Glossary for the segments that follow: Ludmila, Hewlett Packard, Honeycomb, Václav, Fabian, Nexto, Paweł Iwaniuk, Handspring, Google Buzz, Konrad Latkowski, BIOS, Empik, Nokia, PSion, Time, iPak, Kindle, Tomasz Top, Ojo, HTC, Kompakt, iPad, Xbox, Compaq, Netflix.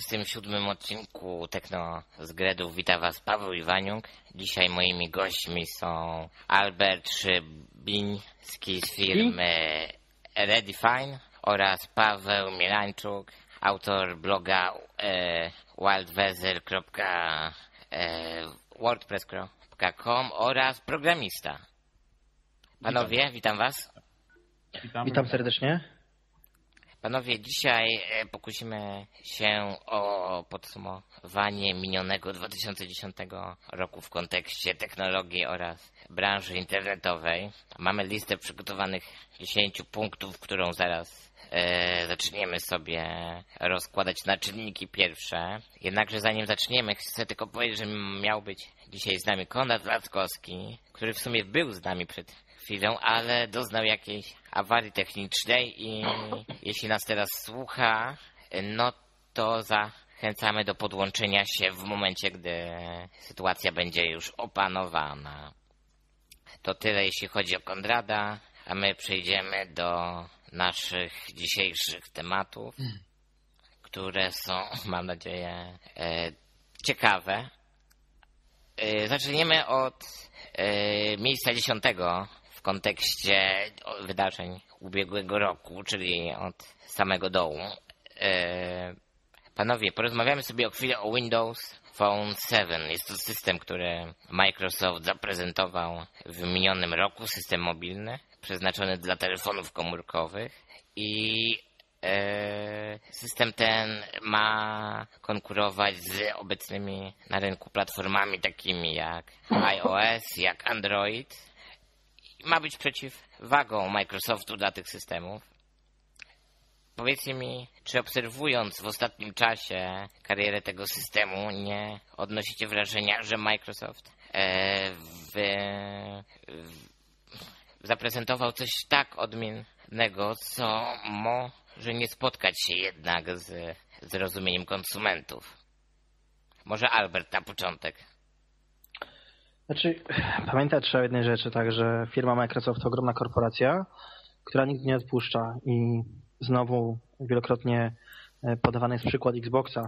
47 odcinku Techno z Gredów wita Was Paweł Iwaniuk. Dzisiaj moimi gośćmi są Albert Szybiński z firmy Redefine oraz Paweł Mielańczuk, autor bloga wildweather.wordpress.com oraz programista. Panowie, witam Was. Witam serdecznie. Panowie, dzisiaj pokusimy się o podsumowanie minionego 2010 roku w kontekście technologii oraz branży internetowej. Mamy listę przygotowanych 10 punktów, którą zaraz zaczniemy sobie rozkładać na czynniki pierwsze. Jednakże zanim zaczniemy, chcę tylko powiedzieć, że miał być dzisiaj z nami Konrad Latkowski, który w sumie był z nami przed chwilą, ale doznał jakiejś awarii technicznej i jeśli nas teraz słucha, no to zachęcamy do podłączenia się w momencie, gdy sytuacja będzie już opanowana. To tyle jeśli chodzi o Konrada, a my przejdziemy do naszych dzisiejszych tematów, które są, mam nadzieję, ciekawe. Zaczniemy od miejsca 10. w kontekście wydarzeń ubiegłego roku, czyli od samego dołu. Panowie, porozmawiamy sobie o chwilę o Windows Phone 7. Jest to system, który Microsoft zaprezentował w minionym roku, system mobilny, przeznaczony dla telefonów komórkowych i system ten ma konkurować z obecnymi na rynku platformami takimi jak iOS, jak Android. Ma być przeciwwagą Microsoftu dla tych systemów. Powiedzcie mi, czy obserwując w ostatnim czasie karierę tego systemu, nie odnosicie wrażenia, że Microsoft zaprezentował coś tak odmiennego, co może nie spotkać się jednak z zrozumieniem konsumentów? Może Albert na początek. Znaczy, pamiętać trzeba jednej rzeczy, tak, że firma Microsoft to ogromna korporacja, która nigdy nie odpuszcza i znowu wielokrotnie podawany jest przykład Xboxa.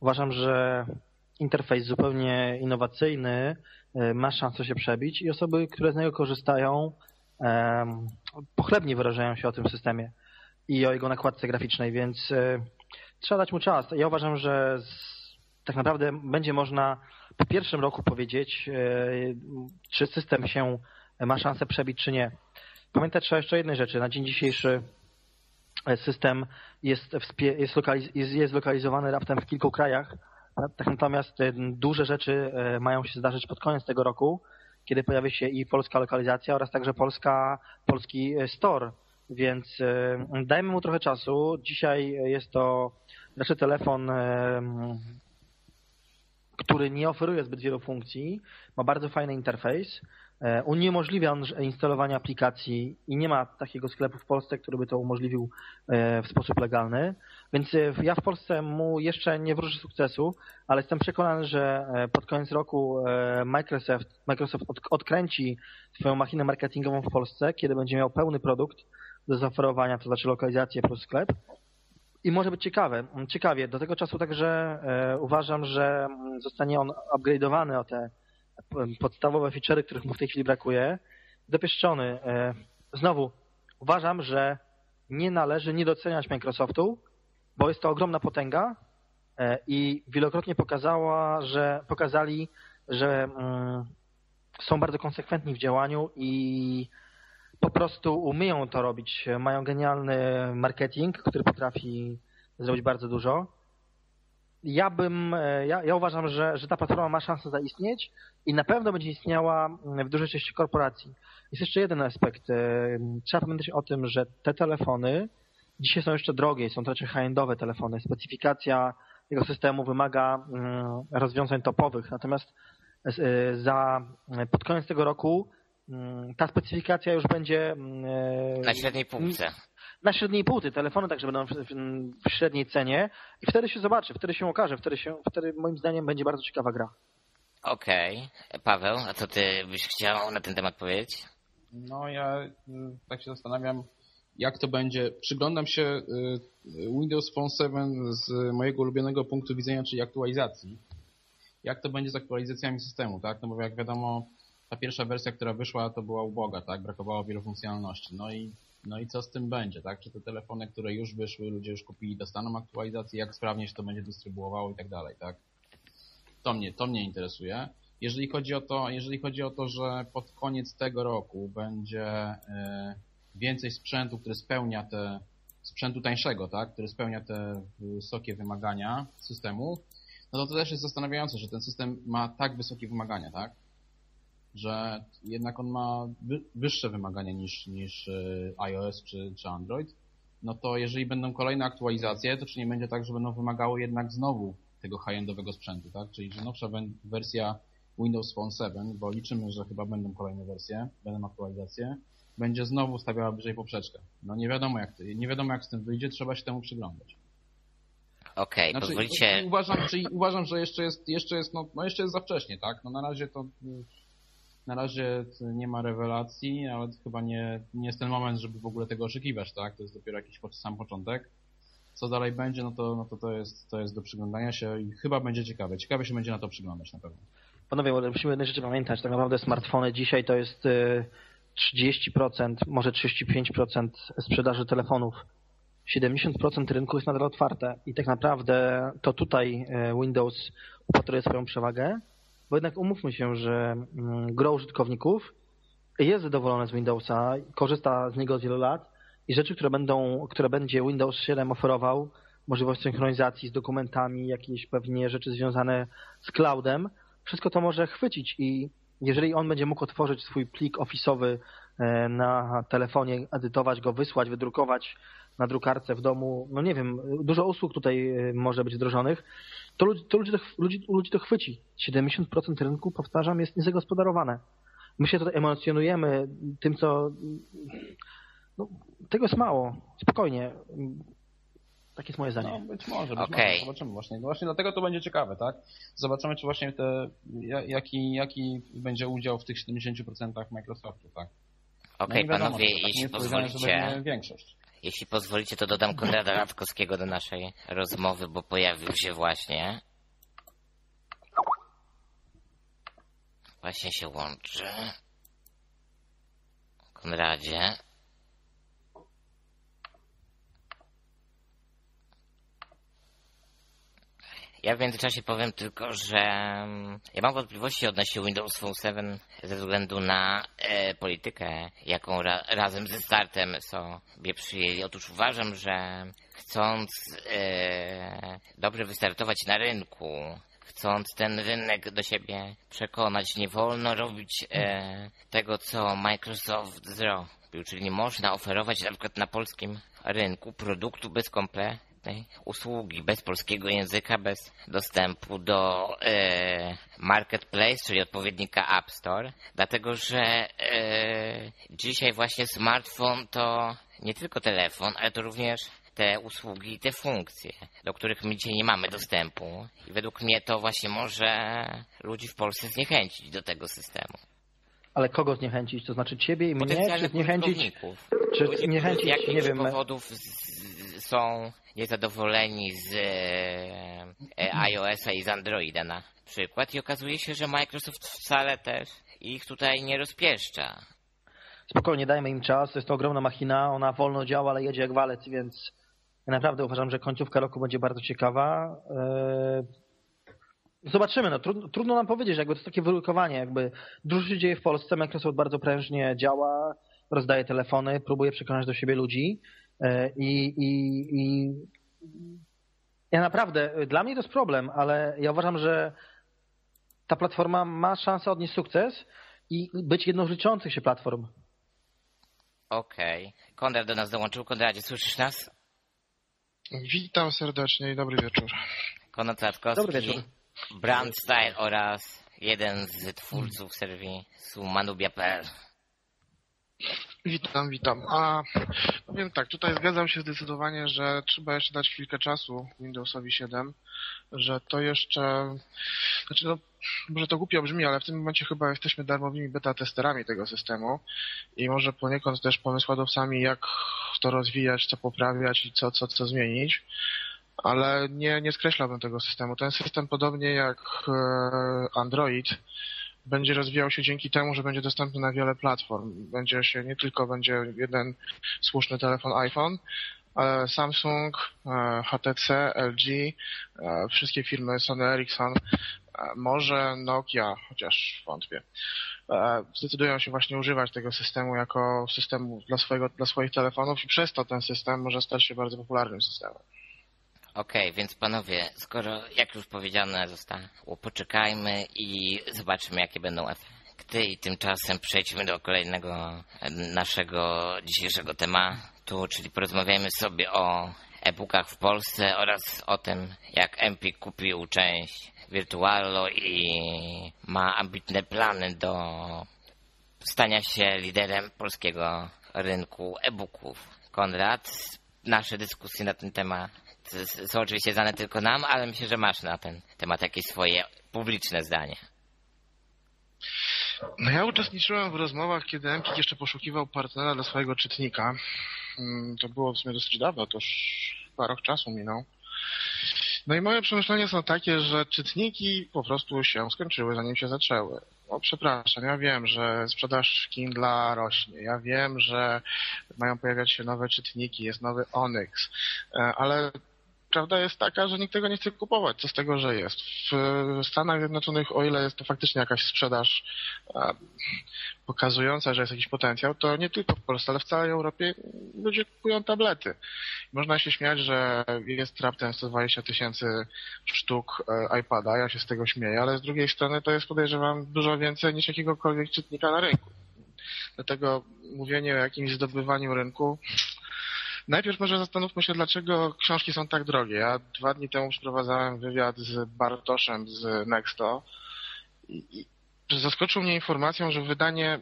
Uważam, że interfejs zupełnie innowacyjny ma szansę się przebić i osoby, które z niego korzystają, pochlebnie wyrażają się o tym systemie i o jego nakładce graficznej, więc trzeba dać mu czas. Ja uważam, że tak naprawdę będzie można po pierwszym roku powiedzieć, czy system się ma szansę przebić, czy nie. Pamiętać trzeba jeszcze jednej rzeczy. Na dzień dzisiejszy system jest zlokalizowany raptem w kilku krajach. Tak, natomiast duże rzeczy mają się zdarzyć pod koniec tego roku, kiedy pojawi się i polska lokalizacja oraz także polski store. Więc dajmy mu trochę czasu. Dzisiaj jest to raczej telefon, który nie oferuje zbyt wielu funkcji, ma bardzo fajny interfejs, uniemożliwia on instalowanie aplikacji i nie ma takiego sklepu w Polsce, który by to umożliwił w sposób legalny, więc ja w Polsce mu jeszcze nie wróżę sukcesu, ale jestem przekonany, że pod koniec roku Microsoft odkręci swoją machinę marketingową w Polsce, kiedy będzie miał pełny produkt do zaoferowania, to znaczy lokalizację plus sklep. I może być ciekawie. Do tego czasu także uważam, że zostanie on upgrade'owany o te podstawowe feature'y, których mu w tej chwili brakuje, dopieszczony. Znowu, uważam, że nie należy niedoceniać Microsoftu, bo jest to ogromna potęga i wielokrotnie pokazali, że są bardzo konsekwentni w działaniu i po prostu umieją to robić. Mają genialny marketing, który potrafi zrobić bardzo dużo. Ja uważam, że ta platforma ma szansę zaistnieć i na pewno będzie istniała w dużej części korporacji. Jest jeszcze jeden aspekt. Trzeba pamiętać o tym, że te telefony dzisiaj są jeszcze drogie, są to raczej high-endowe telefony. Specyfikacja tego systemu wymaga rozwiązań topowych. Natomiast pod koniec tego roku ta specyfikacja już będzie na średniej półce. Na średniej półce. Telefony także będą w średniej cenie i wtedy się zobaczy, wtedy się okaże, wtedy moim zdaniem będzie bardzo ciekawa gra. Okej. Paweł, a co ty byś chciał na ten temat powiedzieć? No ja tak się zastanawiam, jak to będzie. Przyglądam się Windows Phone 7 z mojego ulubionego punktu widzenia, czyli aktualizacji. Jak to będzie z aktualizacjami systemu, tak? No bo jak wiadomo, ta pierwsza wersja, która wyszła, to była uboga, tak? Brakowało wielu funkcjonalności. No i co z tym będzie, tak? Czy te telefony, które już wyszły, ludzie już kupili, dostaną aktualizację, jak sprawnie się to będzie dystrybuowało i tak dalej, tak? To mnie interesuje. Jeżeli chodzi o to, że pod koniec tego roku będzie więcej sprzętu, który spełnia te, sprzętu tańszego, tak? Który spełnia te wysokie wymagania systemu, no to też jest zastanawiające, że ten system ma tak wysokie wymagania, tak? Że jednak on ma wyższe wymagania niż iOS czy Android. No to jeżeli będą kolejne aktualizacje, to czy nie będzie tak, że będą wymagały jednak znowu tego high-endowego sprzętu, tak? Czyli że nowsza wersja Windows Phone 7, bo liczymy, że chyba będą kolejne wersje, będą aktualizacje, będzie znowu stawiała wyżej poprzeczkę. No nie wiadomo jak z tym wyjdzie, trzeba się temu przyglądać. Okej, okay, pozwolicie. Uważam, że jeszcze jest za wcześnie, tak? No na razie nie ma rewelacji, ale chyba nie jest ten moment, żeby w ogóle tego oczekiwać, tak? To jest dopiero jakiś sam początek. Co dalej będzie, to jest do przyglądania się i chyba będzie ciekawe. Ciekawie się będzie na to przyglądać na pewno. Panowie, musimy jednej rzeczy pamiętać. Tak naprawdę smartfony dzisiaj to jest 30%, może 35% sprzedaży telefonów. 70% rynku jest nadal otwarte i tak naprawdę to tutaj Windows upatruje swoją przewagę, bo jednak umówmy się, że gro użytkowników jest zadowolone z Windowsa, korzysta z niego od wielu lat i rzeczy, które będzie Windows 7 oferował, możliwość synchronizacji z dokumentami, jakieś pewnie rzeczy związane z cloudem, wszystko to może chwycić i jeżeli on będzie mógł otworzyć swój plik ofisowy na telefonie, edytować go, wysłać, wydrukować na drukarce w domu, no nie wiem, dużo usług tutaj może być wdrożonych, to ludzi to chwyci. 70% rynku, powtarzam, jest niezagospodarowane. My się tutaj emocjonujemy tym, co... No, tego jest mało, spokojnie. Tak jest moje zdanie. No, być może. Zobaczymy właśnie. No właśnie dlatego to będzie ciekawe, tak? Zobaczymy, czy właśnie jaki będzie udział w tych 70% Microsoftu, tak? Okej, no panowie, jeśli pozwolicie... Jeśli pozwolicie, to dodam Konrada Latkowskiego do naszej rozmowy, bo pojawił się właśnie. Właśnie się łączy. Konradzie. Ja w międzyczasie powiem tylko, że ja mam wątpliwości odnośnie Windows Phone 7 ze względu na politykę, jaką razem ze startem sobie przyjęli. Otóż uważam, że chcąc dobrze wystartować na rynku, chcąc ten rynek do siebie przekonać, nie wolno robić tego, co Microsoft zrobił, czyli nie można oferować na przykład na polskim rynku produktu bez kompletu usługi, bez polskiego języka, bez dostępu do marketplace, czyli odpowiednika App Store, dlatego że dzisiaj właśnie smartfon to nie tylko telefon, ale to również te usługi i te funkcje, do których my dzisiaj nie mamy dostępu i według mnie to właśnie może ludzi w Polsce zniechęcić do tego systemu. Ale kogo zniechęcić? To znaczy ciebie i mnie? Czy zniechęcić? Czy zniechęcić? Z jakich powodów są niezadowoleni z iOS-a i z Androida na przykład i okazuje się, że Microsoft wcale też ich tutaj nie rozpieszcza. Spokojnie, dajmy im czas. To jest to ogromna machina. Ona wolno działa, ale jedzie jak walec, więc ja naprawdę uważam, że końcówka roku będzie bardzo ciekawa. Zobaczymy, no trudno nam powiedzieć, jakby to jest takie wyrukowanie, jakby dużo się dzieje w Polsce, Microsoft bardzo prężnie działa, rozdaje telefony, próbuje przekonać do siebie ludzi i ja naprawdę, dla mnie to jest problem, ale ja uważam, że ta platforma ma szansę odnieść sukces i być jedną z liczących się platform. Okej, okay. Konrad do nas dołączył. Konradzie, słyszysz nas? Witam serdecznie i dobry wieczór. Konrad Latkowski. Dobry wieczór. Brandstyle oraz jeden z twórców serwisu manubia.pl. Witam, witam. A powiem tak, tutaj zgadzam się zdecydowanie, że trzeba jeszcze dać chwilkę czasu Windowsowi 7, że to jeszcze, znaczy no, może to głupio brzmi, ale w tym momencie chyba jesteśmy darmowymi beta testerami tego systemu i może poniekąd też pomysłodawcami, jak to rozwijać, co poprawiać i co zmienić. Ale nie skreślałbym tego systemu. Ten system, podobnie jak Android, będzie rozwijał się dzięki temu, że będzie dostępny na wiele platform. Nie tylko będzie jeden słuszny telefon iPhone, ale Samsung, HTC, LG, wszystkie firmy Sony Ericsson, może Nokia, chociaż wątpię, zdecydują się właśnie używać tego systemu jako systemu dla swoich telefonów i przez to ten system może stać się bardzo popularnym systemem. Okej, więc panowie, skoro, jak już powiedziane zostało, poczekajmy i zobaczymy, jakie będą efekty, i tymczasem przejdźmy do kolejnego naszego dzisiejszego tematu, czyli porozmawiajmy sobie o e-bookach w Polsce oraz o tym, jak Empik kupił część Virtuallo i ma ambitne plany do stania się liderem polskiego rynku e-booków. Konrad, nasze dyskusje na ten temat są oczywiście znane tylko nam, ale myślę, że masz na ten temat jakieś swoje publiczne zdanie. No ja uczestniczyłem w rozmowach, kiedy Empik jeszcze poszukiwał partnera dla swojego czytnika. To było w sumie dosyć dawno, to już chyba rok czasu minął. No i moje przemyślenia są takie, że czytniki po prostu się skończyły, zanim się zaczęły. O, przepraszam, ja wiem, że sprzedaż Kindla rośnie, ja wiem, że mają pojawiać się nowe czytniki, jest nowy Onyx, ale prawda jest taka, że nikt tego nie chce kupować, co z tego, że jest. W Stanach Zjednoczonych, o ile jest to faktycznie jakaś sprzedaż pokazująca, że jest jakiś potencjał, to nie tylko w Polsce, ale w całej Europie ludzie kupują tablety. Można się śmiać, że jest raptem 120 000 sztuk iPada, ja się z tego śmieję, ale z drugiej strony to jest, podejrzewam, dużo więcej niż jakiegokolwiek czytnika na rynku. Dlatego mówienie o jakimś zdobywaniu rynku. Najpierw może zastanówmy się, dlaczego książki są tak drogie. Ja 2 dni temu przeprowadzałem wywiad z Bartoszem z Nexto i zaskoczył mnie informacją, że wydanie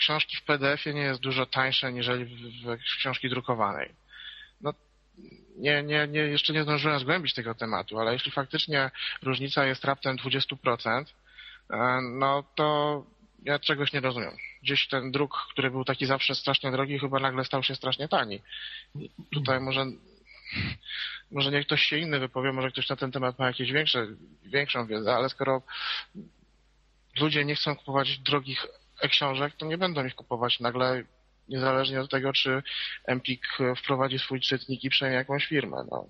książki w PDF-ie nie jest dużo tańsze niż w książki drukowanej. No, jeszcze nie zdążyłem zgłębić tego tematu, ale jeśli faktycznie różnica jest raptem 20%, no to ja czegoś nie rozumiem. Gdzieś ten druk, który był taki zawsze strasznie drogi, chyba nagle stał się strasznie tani. Tutaj może niech ktoś się inny wypowie, może ktoś na ten temat ma jakieś większą wiedzę, ale skoro ludzie nie chcą kupować drogich e-książek, to nie będą ich kupować nagle, niezależnie od tego, czy Empik wprowadzi swój czytnik i przejmie jakąś firmę. No,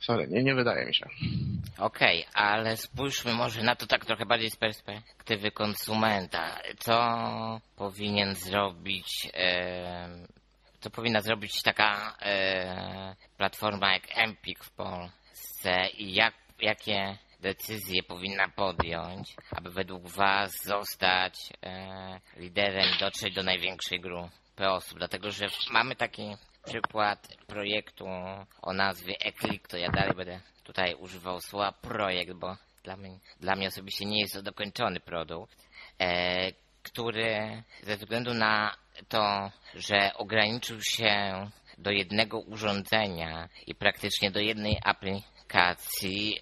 sorry, nie wydaje mi się. Okej, ale spójrzmy może na to tak trochę bardziej z perspektywy konsumenta. Co powinna zrobić taka platforma jak Empik w Polsce i jakie decyzje powinna podjąć, aby według was zostać liderem, dotrzeć do największej grupy osób? Dlatego, że mamy taki przykład projektu o nazwie E-Click, to ja dalej będę tutaj używał słowa projekt, bo dla mnie osobiście nie jest to dokończony produkt, który ze względu na to, że ograniczył się do jednego urządzenia i praktycznie do jednej aplikacji.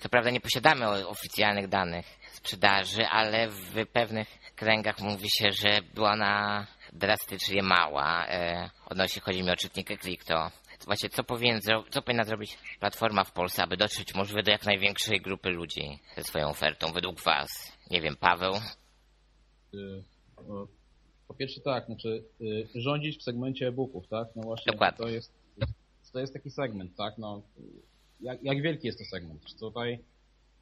Co prawda nie posiadamy oficjalnych danych sprzedaży, ale w pewnych kręgach mówi się, że była ona drastycznie mała. Chodzi mi o czytnik E-Click. To właśnie co powinna zrobić platforma w Polsce, aby dotrzeć możliwie do jak największej grupy ludzi ze swoją ofertą, według was? Nie wiem, Paweł? Po pierwsze tak, znaczy rządzić w segmencie e-booków, tak? No właśnie, dokładnie. To jest taki segment, tak? No, jak wielki jest to segment? Czy tutaj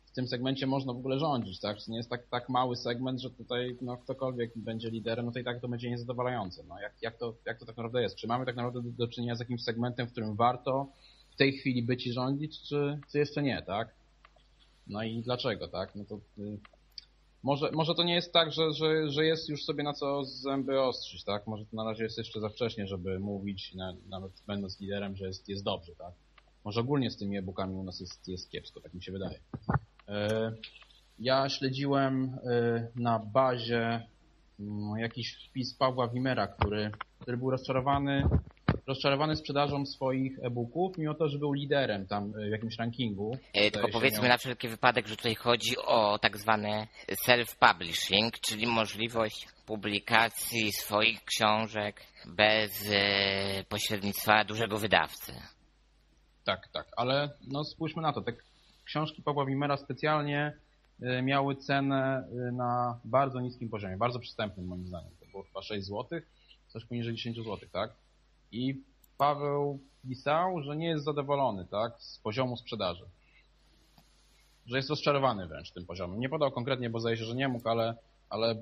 w tym segmencie można w ogóle rządzić, tak? Czy nie jest tak mały segment, że tutaj no, ktokolwiek będzie liderem, no to i tak to będzie niezadowalające. No, jak to tak naprawdę jest? Czy mamy tak naprawdę do czynienia z jakimś segmentem, w którym warto w tej chwili być i rządzić, czy jeszcze nie, tak? No i dlaczego, tak? No to może to nie jest tak, że jest już sobie na co zęby ostrzyć, tak? Może to na razie jest jeszcze za wcześnie, żeby mówić, nawet będąc liderem, że jest dobrze, tak? Może ogólnie z tymi e-bookami u nas jest kiepsko, tak mi się wydaje. Ja śledziłem na bazie jakiś wpis Pawła Wimera, który był rozczarowany sprzedażą swoich e-booków, mimo to, że był liderem tam w jakimś rankingu. Tylko powiedzmy na wszelki wypadek, że tutaj chodzi o tak zwany self-publishing, czyli możliwość publikacji swoich książek bez pośrednictwa dużego wydawcy. Tak, tak, ale no spójrzmy na to. Te książki Pawła Wimera specjalnie miały cenę na bardzo niskim poziomie, bardzo przystępnym moim zdaniem. To było chyba 6 zł, coś poniżej 10 zł, tak? I Paweł pisał, że nie jest zadowolony, tak, z poziomu sprzedaży. Że jest rozczarowany wręcz tym poziomem. Nie podał konkretnie, bo zdaje się, że nie mógł, ale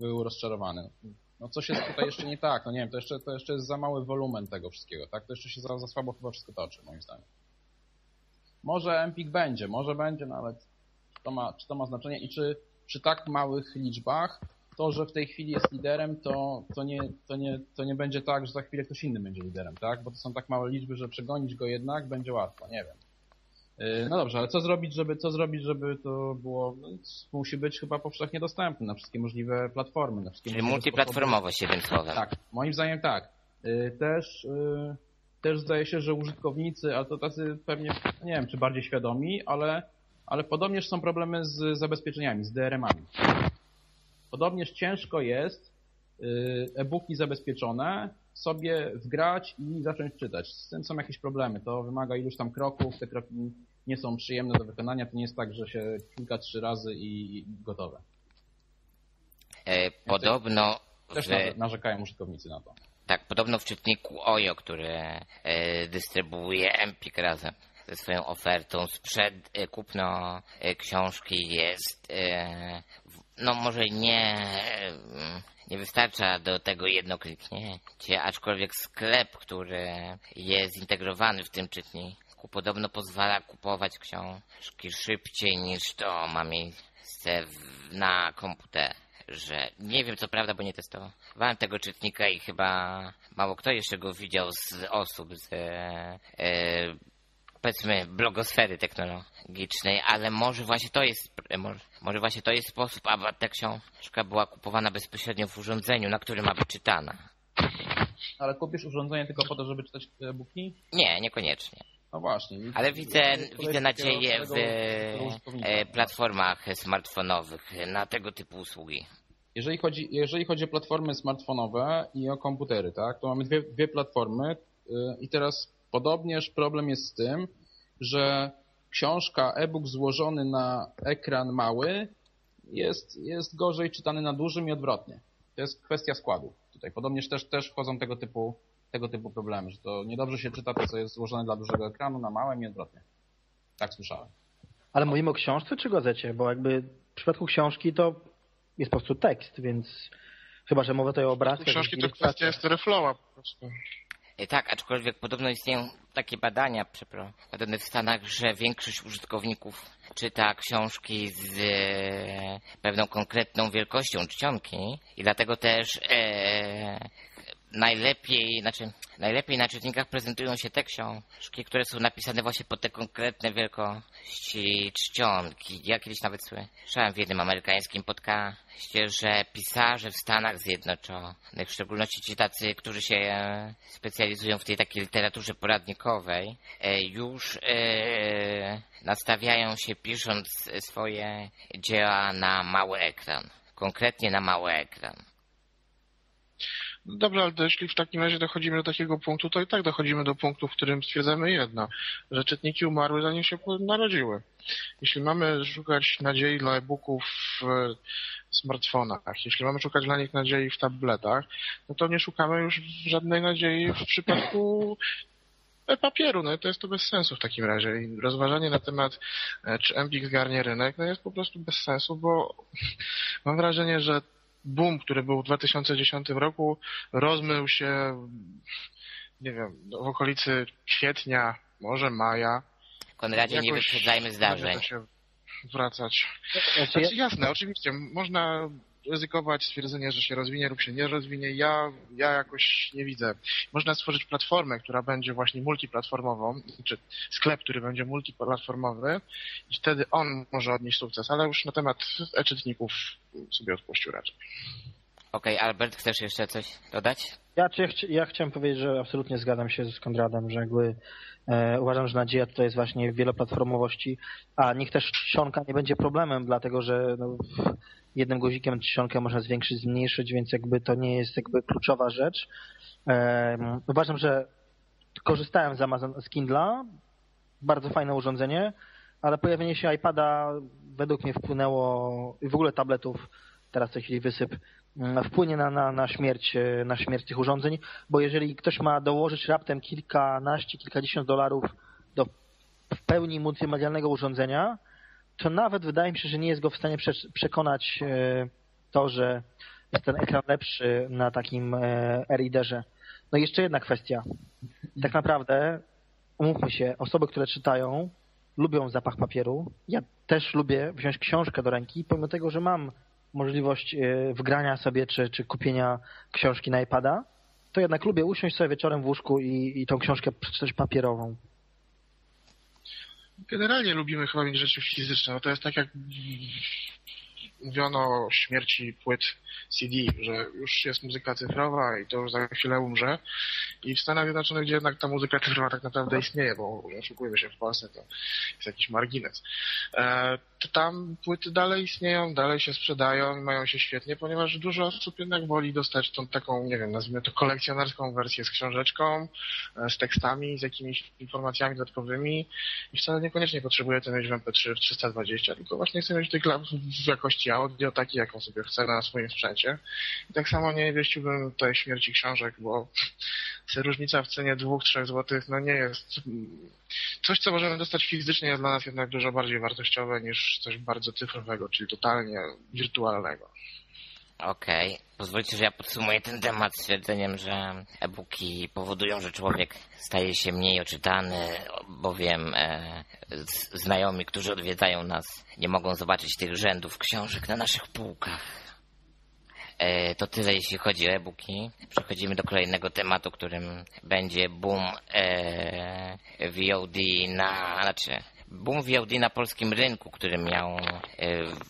był rozczarowany. No coś jest tutaj jeszcze nie tak, no nie wiem, to jeszcze jest za mały wolumen tego wszystkiego, tak? To jeszcze się za słabo chyba wszystko toczy, moim zdaniem. Może Empik będzie, no ale czy to ma znaczenie i czy przy tak małych liczbach to, że w tej chwili jest liderem, to nie będzie tak, że za chwilę ktoś inny będzie liderem, tak? Bo to są tak małe liczby, że przegonić go jednak będzie łatwo, nie wiem. No dobrze, ale co zrobić, żeby to było, no, musi być chyba powszechnie dostępne na wszystkie możliwe platformy. Czyli multiplatformowość jednym słowem. Tak, moim zdaniem tak. Też zdaje się, że użytkownicy, ale to tacy pewnie, nie wiem, czy bardziej świadomi, ale podobnież są problemy z zabezpieczeniami, z DRM-ami. Podobnież ciężko jest e-booki zabezpieczone sobie wgrać i zacząć czytać. Z tym są jakieś problemy. To wymaga iluś tam kroków, te kroki nie są przyjemne do wykonania. To nie jest tak, że się kilka, trzy razy i gotowe. Podobno... Też narzekają użytkownicy na to. Tak, podobno w czytniku OJO, który dystrybuuje Empik razem ze swoją ofertą sprzed kupno książki jest... No może nie wystarcza do tego jedno kliknięcie, aczkolwiek sklep, który jest zintegrowany w tym czytniku, podobno pozwala kupować książki szybciej niż to ma miejsce na komputerze. Nie wiem co prawda, bo nie testowałem tego czytnika i chyba mało kto jeszcze go widział z osób z powiedzmy blogosfery technologicznej, ale może właśnie to jest sposób, aby ta książka była kupowana bezpośrednio w urządzeniu, na którym ma być czytana. Ale kupisz urządzenie tylko po to, żeby czytać e-booki? Nie, niekoniecznie. No właśnie. Ale widzę nadzieję w platformach smartfonowych na tego typu usługi. Jeżeli chodzi o platformy smartfonowe i o komputery, tak, to mamy dwie platformy i teraz podobnież problem jest z tym, że książka, e-book złożony na ekran mały jest gorzej czytany na dużym i odwrotnie. To jest kwestia składu. Tutaj podobnież też wchodzą tego typu problemy, że to niedobrze się czyta to, co jest złożone dla dużego ekranu na małym i odwrotnie. Tak słyszałem. Ale mówimy o książce czy gazecie? Bo jakby w przypadku książki to jest po prostu tekst, więc chyba, że mowa tutaj o obrazkach. Książki to kwestia jest reflowa po prostu. Tak, aczkolwiek podobno istnieją takie badania przeprowadzone w Stanach, że większość użytkowników czyta książki z pewną konkretną wielkością czcionki i dlatego też najlepiej na czytnikach prezentują się te książki, które są napisane właśnie pod te konkretne wielkości czcionki. Ja kiedyś nawet słyszałem w jednym amerykańskim podcaście, że pisarze w Stanach Zjednoczonych, w szczególności ci tacy, którzy się specjalizują w tej takiej literaturze poradnikowej, już nastawiają się pisząc swoje dzieła na mały ekran. Konkretnie na mały ekran. Dobra, ale jeśli w takim razie dochodzimy do takiego punktu, to i tak dochodzimy do punktu, w którym stwierdzamy jedno, że czytniki umarły, zanim się narodziły. Jeśli mamy szukać nadziei dla e-booków w smartfonach, jeśli mamy szukać dla nich nadziei w tabletach, no to nie szukamy już żadnej nadziei w przypadku papieru. No i to jest to bez sensu w takim razie. I rozważanie na temat, czy Empik zgarnie rynek, no jest po prostu bez sensu, bo mam wrażenie, że boom, który był w 2010 roku, rozmył się, nie wiem, w okolicy kwietnia, może maja. Konradzie, jakoś nie wyprzedzajmy zdarzeń. Da się wracać. Znaczy, jasne, oczywiście, można ryzykować stwierdzenie, że się rozwinie lub się nie rozwinie. Ja jakoś nie widzę. Można stworzyć platformę, która będzie właśnie multiplatformową, czy sklep, który będzie multiplatformowy i wtedy on może odnieść sukces, ale już na temat e-czytników sobie odpuścił raczej. Okej, Albert, chcesz jeszcze coś dodać? Ja chciałem powiedzieć, że absolutnie zgadzam się z Konradem, że jakby uważam, że nadzieja to jest właśnie wieloplatformowości, a niech też czcionka nie będzie problemem, dlatego że jednym guzikiem czcionkę można zwiększyć, zmniejszyć, więc jakby to nie jest jakby kluczowa rzecz. Uważam, że korzystałem z Amazon z Kindla, bardzo fajne urządzenie, ale pojawienie się iPada według mnie wpłynęło, w ogóle tabletów, teraz w tej chwili wysyp, wpłynie na śmierć tych urządzeń, bo jeżeli ktoś ma dołożyć raptem kilkanaście, kilkadziesiąt dolarów do w pełni multimedialnego urządzenia, to nawet wydaje mi się, że nie jest go w stanie przekonać to, że jest ten ekran lepszy na takim e-readerze. No i jeszcze jedna kwestia. Tak naprawdę, umówmy się, osoby, które czytają, lubią zapach papieru. Ja też lubię wziąć książkę do ręki, pomimo tego, że mam możliwość wgrania sobie czy kupienia książki na iPada, to jednak lubię usiąść sobie wieczorem w łóżku i tą książkę przeczytać papierową. Generalnie lubimy chyba mieć rzeczy fizyczne. No to jest tak, jak mówiono o śmierci płyt CD, że już jest muzyka cyfrowa i to już za chwilę umrze. I w Stanach Zjednoczonych, gdzie jednak ta muzyka cyfrowa tak naprawdę istnieje, bo nie oszukujmy się, w Polsce to jest jakiś margines. Tam płyty dalej istnieją, dalej się sprzedają i mają się świetnie, ponieważ dużo osób jednak woli dostać tą taką, nie wiem, nazwijmy to kolekcjonerską wersję z książeczką, z tekstami, z jakimiś informacjami dodatkowymi i wcale niekoniecznie potrzebuje to mieć w MP3 w 320, tylko właśnie chcę mieć tylko w jakości audio, takiej jaką sobie chcę na swoim sprzęcie. I tak samo nie wieściłbym tej śmierci książek, bo różnica w cenie 2-3 zł no nie jest... Coś, co możemy dostać fizycznie, jest dla nas jednak dużo bardziej wartościowe niż coś bardzo cyfrowego, czyli totalnie wirtualnego. Okej. Pozwólcie, że ja podsumuję ten temat stwierdzeniem, że e-booki powodują, że człowiek staje się mniej oczytany, bowiem znajomi, którzy odwiedzają nas, nie mogą zobaczyć tych rzędów książek na naszych półkach. To tyle, jeśli chodzi o e-booki. Przechodzimy do kolejnego tematu, którym będzie boom VOD na polskim rynku, który miał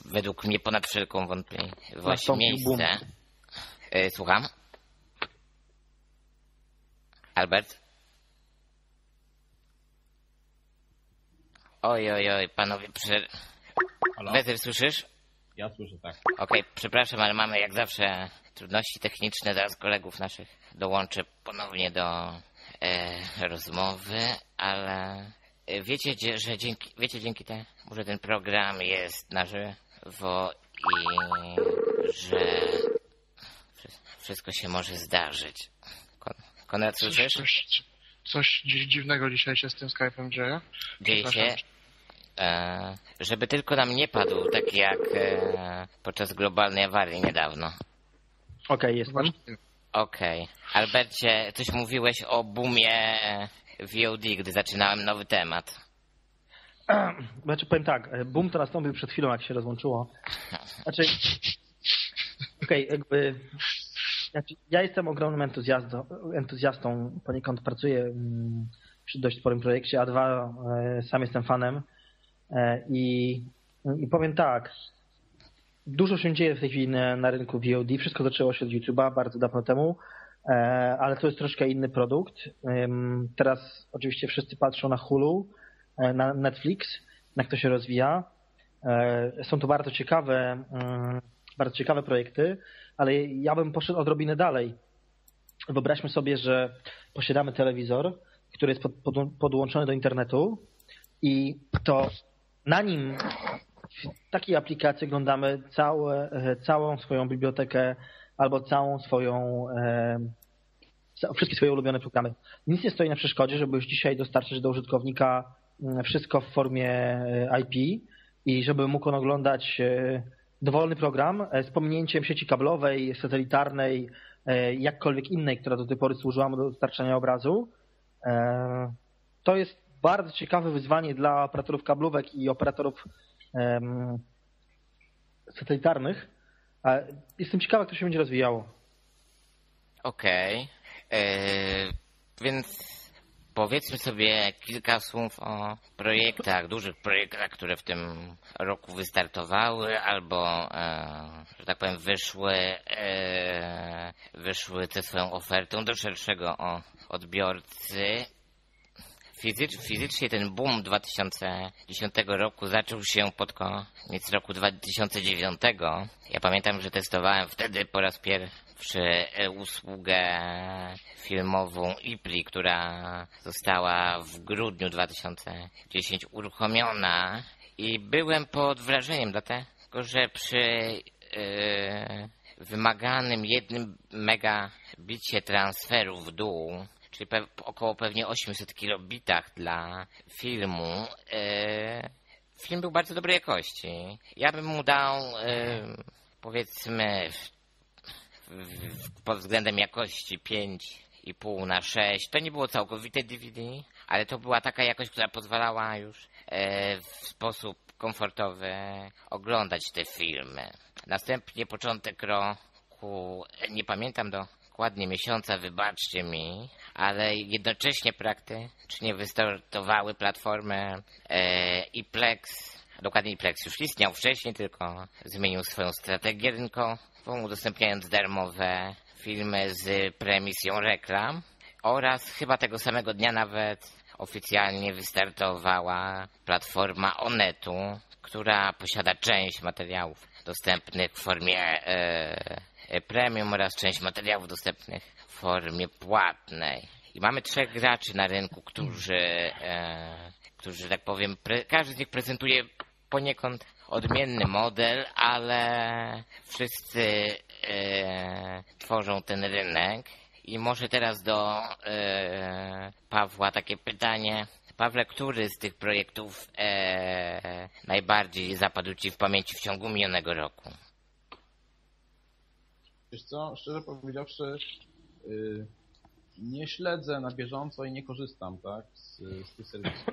według mnie ponad wszelką wątpliwość miejsce. Słucham? Albert? Oj, panowie, Wezyr, słyszysz? Ja słyszę, tak. Okej, przepraszam, ale mamy jak zawsze trudności techniczne. Zaraz kolegów naszych dołączę ponownie do rozmowy, ale wiecie dzięki temu, że ten program jest na żywo i że wszystko się może zdarzyć. Konrad, słyszysz? Coś dziwnego dzisiaj się z tym Skype'em dzieje. Dzieje się. Żeby tylko nam nie padł, tak jak podczas globalnej awarii niedawno. Okej, jest. Okej. Albercie, coś mówiłeś o boomie VOD, gdy zaczynałem nowy temat. Znaczy, powiem tak, boom to nastąpił przed chwilą, jak się rozłączyło. Znaczy, ja jestem ogromnym entuzjastą, poniekąd pracuję przy dość sporym projekcie, a dwa, sam jestem fanem. I powiem tak, dużo się dzieje w tej chwili na rynku VOD, wszystko zaczęło się od YouTube'a bardzo dawno temu, ale to jest troszkę inny produkt. Teraz oczywiście wszyscy patrzą na Hulu, na Netflix, jak to się rozwija. Są to bardzo ciekawe projekty, ale ja bym poszedł odrobinę dalej. Wyobraźmy sobie, że posiadamy telewizor, który jest podłączony do internetu i to na nim w takiej aplikacji oglądamy całą swoją bibliotekę albo wszystkie swoje ulubione programy. Nic nie stoi na przeszkodzie, żeby już dzisiaj dostarczyć do użytkownika wszystko w formie IP i żeby mógł on oglądać dowolny program z pominięciem sieci kablowej, satelitarnej, jakkolwiek innej, która do tej pory służyła mu do dostarczania obrazu. To jest bardzo ciekawe wyzwanie dla operatorów kablówek i operatorów satelitarnych. Jestem ciekawa, jak to się będzie rozwijało. Okej. Więc Powiedzmy sobie kilka słów o projektach, dużych projektach, które w tym roku wystartowały albo, że tak powiem, wyszły ze swoją ofertą do szerszego odbiorcy. Fizycznie ten boom 2010 roku zaczął się pod koniec roku 2009. Ja pamiętam, że testowałem wtedy po raz pierwszy usługę filmową IPLI, która została w grudniu 2010 uruchomiona i byłem pod wrażeniem, dlatego że przy wymaganym 1 megabicie transferu w dół, czyli około pewnie 800 kilobitach dla filmu. Film był bardzo dobrej jakości. Ja bym mu dał, powiedzmy, pod względem jakości 5,5 na 6. To nie było całkowite DVD, ale to była taka jakość, która pozwalała już w sposób komfortowy oglądać te filmy. Następnie początek roku, nie pamiętam dokładnie miesiąca, wybaczcie mi, ale jednocześnie praktycznie wystartowały platformy iPlex, dokładnie iPlex już istniał wcześniej, tylko zmienił swoją strategię rynkową, udostępniając darmowe filmy z premisją reklam oraz chyba tego samego dnia nawet oficjalnie wystartowała platforma Onetu, która posiada część materiałów dostępnych w formie premium oraz część materiałów dostępnych w formie płatnej. I mamy 3 graczy na rynku, którzy że tak powiem, każdy z nich prezentuje poniekąd odmienny model, ale wszyscy tworzą ten rynek. I może teraz do Pawła takie pytanie. Pawle, który z tych projektów najbardziej zapadł Ci w pamięci w ciągu minionego roku? Wiesz co, szczerze powiedziawszy, nie śledzę na bieżąco i nie korzystam, tak, z tych serwisów,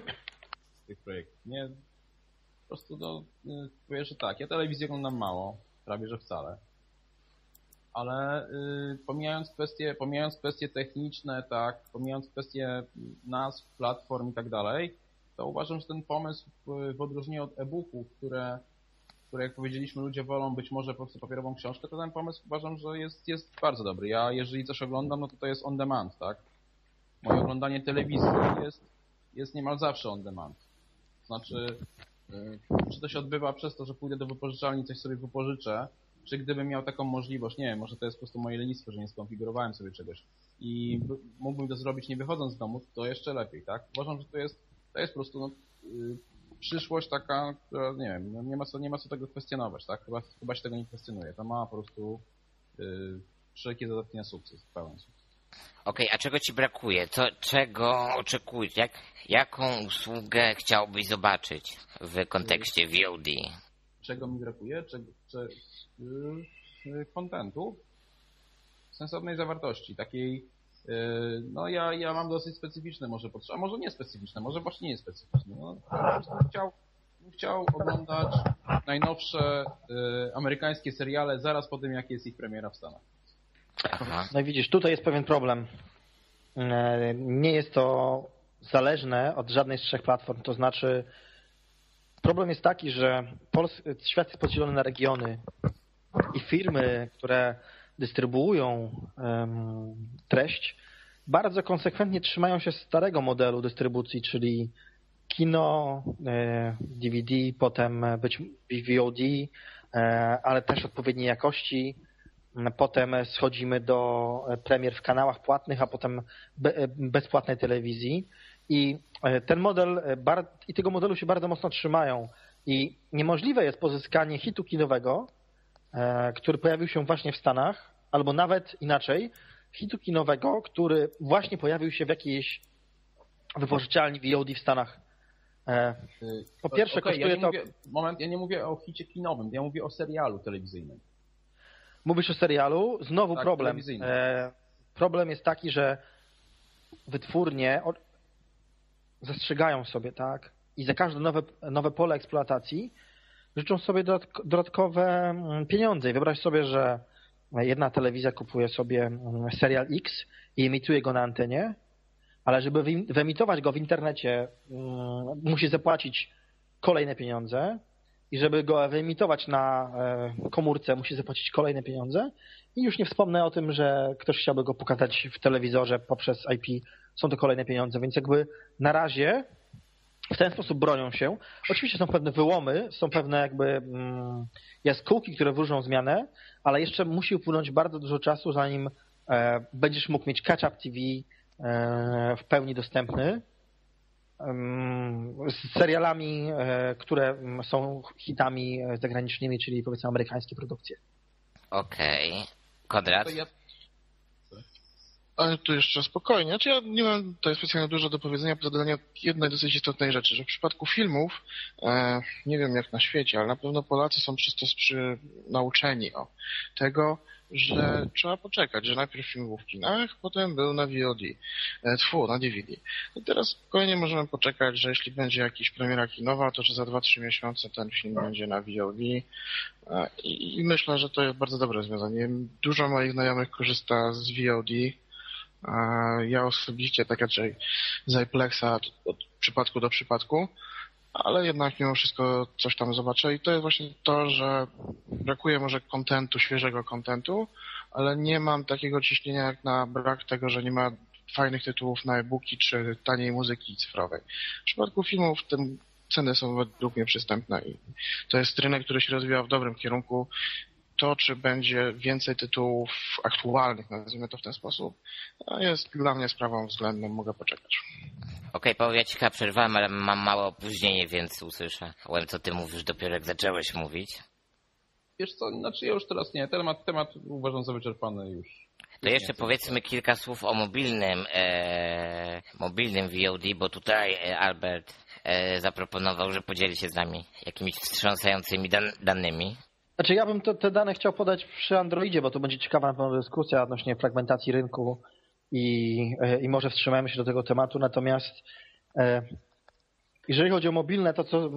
z tych projektów. Nie, po prostu powiem, że tak, ja telewizję oglądam mało, prawie że wcale, ale pomijając kwestie techniczne, tak, pomijając kwestie nazw, platform i tak dalej, to uważam, że ten pomysł w odróżnieniu od e-booków, które jak powiedzieliśmy, ludzie wolą być może po prostu papierową książkę, to ten pomysł uważam, że jest bardzo dobry. Ja jeżeli coś oglądam, no to jest on demand, tak? Moje oglądanie telewizji jest niemal zawsze on demand. Znaczy, czy to się odbywa przez to, że pójdę do wypożyczalni, coś sobie wypożyczę, czy gdybym miał taką możliwość, nie wiem, może to jest po prostu moje lenistwo, że nie skonfigurowałem sobie czegoś i mógłbym to zrobić nie wychodząc z domu, to jeszcze lepiej, tak? Uważam, że to jest po prostu, no, przyszłość taka, która nie wiem, nie ma co tego kwestionować, tak? Chyba się tego nie kwestionuje. To ma po prostu wszelkie dodatki na sukces, pełen sukces. Okej, a czego Ci brakuje? Czego oczekujesz? Jaką usługę chciałbyś zobaczyć w kontekście VOD? Czego mi brakuje? Kontentu sensownej zawartości, takiej. No ja mam dosyć specyficzne może potrzeby, a może nie specyficzne, może właśnie nie specyficzne. No, chciał oglądać najnowsze amerykańskie seriale zaraz po tym, jak jest ich premiera w Stanach. Aha. No i widzisz, tutaj jest pewien problem. Nie jest to zależne od żadnej z 3 platform, to znaczy problem jest taki, że świat jest podzielony na regiony i firmy, które dystrybuują treść, bardzo konsekwentnie trzymają się starego modelu dystrybucji, czyli kino, DVD, potem VOD, ale też odpowiedniej jakości. Potem schodzimy do premier w kanałach płatnych, a potem bezpłatnej telewizji. I ten model i tego modelu się bardzo mocno trzymają. I niemożliwe jest pozyskanie hitu kinowego, który pojawił się właśnie w Stanach, albo nawet inaczej, hitu kinowego, który właśnie pojawił się w jakiejś wypożyczalni VOD w Stanach. Po pierwsze, kosztuje ja to... Moment, ja nie mówię o hicie kinowym, ja mówię o serialu telewizyjnym. Mówisz o serialu? Znowu tak, problem. Problem jest taki, że wytwórnie zastrzegają sobie, tak? I za każde nowe pole eksploatacji życzą sobie dodatkowe pieniądze. I wyobraź sobie, że jedna telewizja kupuje sobie serial X i emituje go na antenie, ale żeby wyemitować go w internecie, musi zapłacić kolejne pieniądze i żeby go wyemitować na komórce, musi zapłacić kolejne pieniądze i już nie wspomnę o tym, że ktoś chciałby go pokazać w telewizorze poprzez IP, są to kolejne pieniądze, więc jakby na razie w ten sposób bronią się. Oczywiście są pewne wyłomy, są pewne jakby jaskółki, które wróżą zmianę, ale jeszcze musi upłynąć bardzo dużo czasu, zanim będziesz mógł mieć catch-up TV w pełni dostępny z serialami, które są hitami zagranicznymi, czyli powiedzmy amerykańskie produkcje. Okej. Konrad? Ale tu jeszcze spokojnie. Znaczy ja nie mam tutaj specjalnie dużo do powiedzenia, poza dodaniem jednej dosyć istotnej rzeczy, że w przypadku filmów, nie wiem jak na świecie, ale na pewno Polacy są przez to nauczeni tego, że trzeba poczekać, że najpierw film był w kinach, potem był na VOD, na DVD. I teraz spokojnie możemy poczekać, że jeśli będzie jakaś premiera kinowa, to że za 2-3 miesiące ten film będzie na VOD. I myślę, że to jest bardzo dobre rozwiązanie. Dużo moich znajomych korzysta z VOD. Ja osobiście tak raczej z iPlexa od przypadku do przypadku, ale jednak mimo wszystko coś tam zobaczę i to jest właśnie to, że brakuje może kontentu, świeżego kontentu, ale nie mam takiego ciśnienia jak na brak tego, że nie ma fajnych tytułów na e-booki czy taniej muzyki cyfrowej. W przypadku filmów tym ceny są według mnie przystępne i to jest rynek, który się rozwija w dobrym kierunku. To, czy będzie więcej tytułów aktualnych, nazwijmy to w ten sposób, jest dla mnie sprawą względną, mogę poczekać. Okej, Paweł, ja ci chyba przerwałem, ale mam małe opóźnienie, więc usłyszałem, co ty mówisz dopiero jak zacząłeś mówić. Wiesz co, znaczy ja już teraz nie, temat uważam za wyczerpany już. To jeszcze powiedzmy kilka słów o mobilnym VOD, bo tutaj Albert zaproponował, że podzieli się z nami jakimiś wstrząsającymi danymi. Znaczy ja bym te dane chciał podać przy Androidzie, bo to będzie ciekawa na pewno dyskusja odnośnie fragmentacji rynku i może wstrzymajmy się do tego tematu. Natomiast jeżeli chodzi o mobilne, to co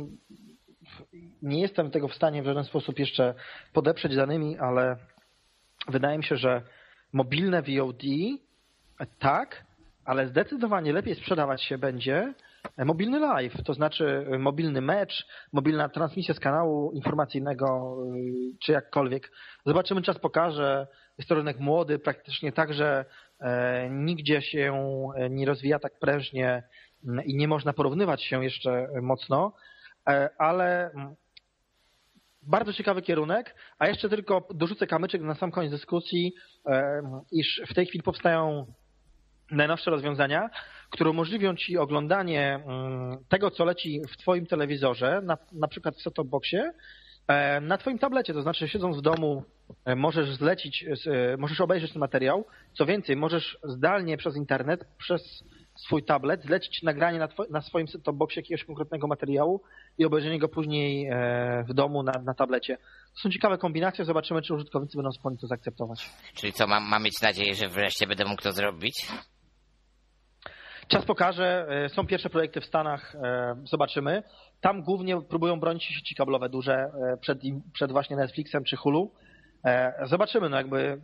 nie jestem tego w stanie w żaden sposób jeszcze podeprzeć danymi, ale wydaje mi się, że mobilne VOD tak, ale zdecydowanie lepiej sprzedawać się będzie mobilny live, to znaczy mobilny mecz, mobilna transmisja z kanału informacyjnego czy jakkolwiek. Zobaczymy, czas pokaże. Jest to rynek młody, praktycznie także nigdzie się nie rozwija tak prężnie i nie można porównywać się jeszcze mocno, ale bardzo ciekawy kierunek, a jeszcze tylko dorzucę kamyczek na sam koniec dyskusji, iż w tej chwili powstają najnowsze rozwiązania, które umożliwią ci oglądanie tego, co leci w twoim telewizorze, na przykład w set-top boxie, na twoim tablecie, to znaczy siedząc w domu możesz obejrzeć ten materiał. Co więcej, możesz zdalnie przez internet, przez swój tablet zlecić nagranie na swoim set-top boxie jakiegoś konkretnego materiału i obejrzenie go później w domu na tablecie. To są ciekawe kombinacje, zobaczymy, czy użytkownicy będą skłonni to zaakceptować. Czyli co, mam mieć nadzieję, że wreszcie będę mógł to zrobić? Czas pokaże. Są pierwsze projekty w Stanach, zobaczymy. Tam głównie próbują bronić sieci kablowe duże przed właśnie Netflixem czy Hulu. Zobaczymy, no jakby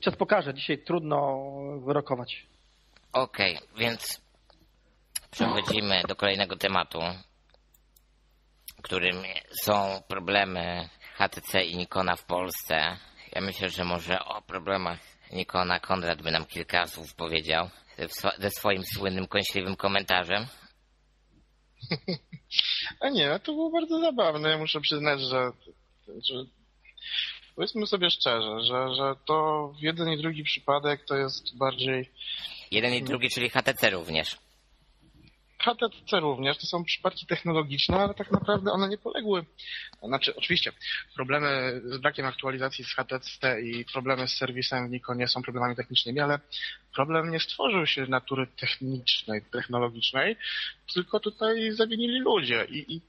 czas pokaże. Dzisiaj trudno wyrokować. Okej, więc przechodzimy do kolejnego tematu, którym są problemy HTC i Nikona w Polsce. Ja myślę, że może o problemach Nikona Konrad by nam kilka słów powiedział ze swoim słynnym, kąśliwym komentarzem. A nie, to było bardzo zabawne. Ja muszę przyznać, że powiedzmy sobie szczerze, że to jeden i drugi przypadek to jest bardziej... Jeden i drugi, czyli HTC również. HTC również, to są przypadki technologiczne, ale tak naprawdę one nie poległy. Znaczy, oczywiście, problemy z brakiem aktualizacji z HTC i problemy z serwisem w Nikonie są problemami technicznymi, ale problem nie stworzył się natury technicznej, technologicznej, tylko tutaj zawinili ludzie i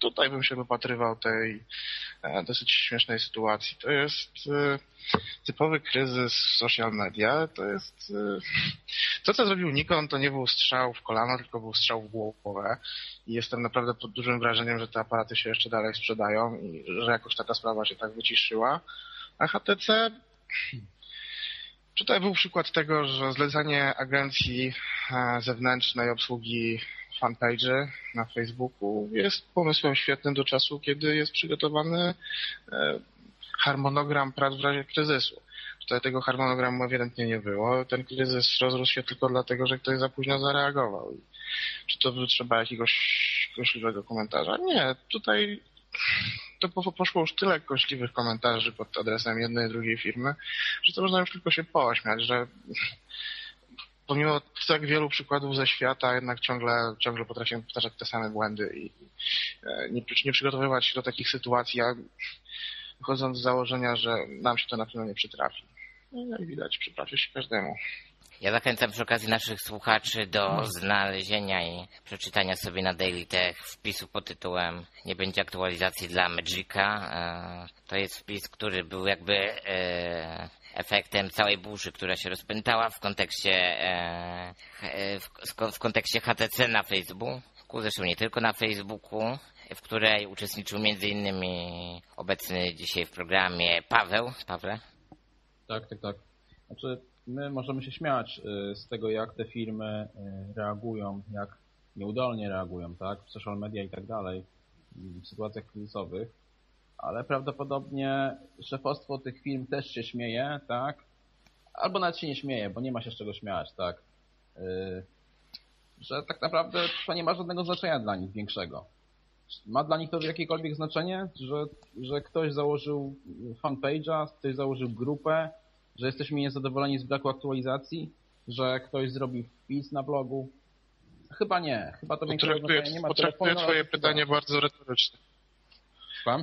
tutaj bym się wypatrywał tej dosyć śmiesznej sytuacji. To jest typowy kryzys social media. To jest to, co zrobił Nikon, to nie był strzał w kolano, tylko był strzał w głowę. I jestem naprawdę pod dużym wrażeniem, że te aparaty się jeszcze dalej sprzedają i że jakoś taka sprawa się tak wyciszyła. A HTC... Tutaj był przykład tego, że zlecenie agencji zewnętrznej obsługi fanpage'y na Facebooku jest pomysłem świetnym do czasu, kiedy jest przygotowany harmonogram prac w razie kryzysu. Tutaj tego harmonogramu ewidentnie nie było. Ten kryzys rozrósł się tylko dlatego, że ktoś za późno zareagował. Czy to trzeba jakiegoś kośliwego komentarza? Nie, tutaj to poszło już tyle kośliwych komentarzy pod adresem jednej i drugiej firmy, że to można już tylko się pośmiać, że pomimo tak wielu przykładów ze świata jednak ciągle potrafimy powtarzać te same błędy i nie przygotowywać się do takich sytuacji, a wychodząc z założenia, że nam się to na pewno nie przytrafi. No i widać, przytrafi się każdemu. Ja zachęcam przy okazji naszych słuchaczy do znalezienia i przeczytania sobie na Daily Tech wpisu pod tytułem "Nie będzie aktualizacji dla Magica". To jest wpis, który był jakby efektem całej burzy, która się rozpętała w kontekście HTC na Facebooku, zresztą nie tylko na Facebooku, w której uczestniczył m.in. obecny dzisiaj w programie Paweł. Tak. Znaczy, my możemy się śmiać z tego, jak te firmy reagują, jak nieudolnie reagują, tak, w social media i tak dalej, w sytuacjach kryzysowych, ale prawdopodobnie szefostwo tych firm też się śmieje, tak, albo nawet się nie śmieje, bo nie ma się z czego śmiać, tak, że tak naprawdę to nie ma żadnego znaczenia dla nich większego. Ma dla nich to jakiekolwiek znaczenie, że ktoś założył fanpage'a, ktoś założył grupę, że jesteśmy niezadowoleni z braku aktualizacji, że ktoś zrobił wpis na blogu? Chyba nie. Chyba to większego nie ma. Potraktuję twoje pytanie bardzo retoryczne.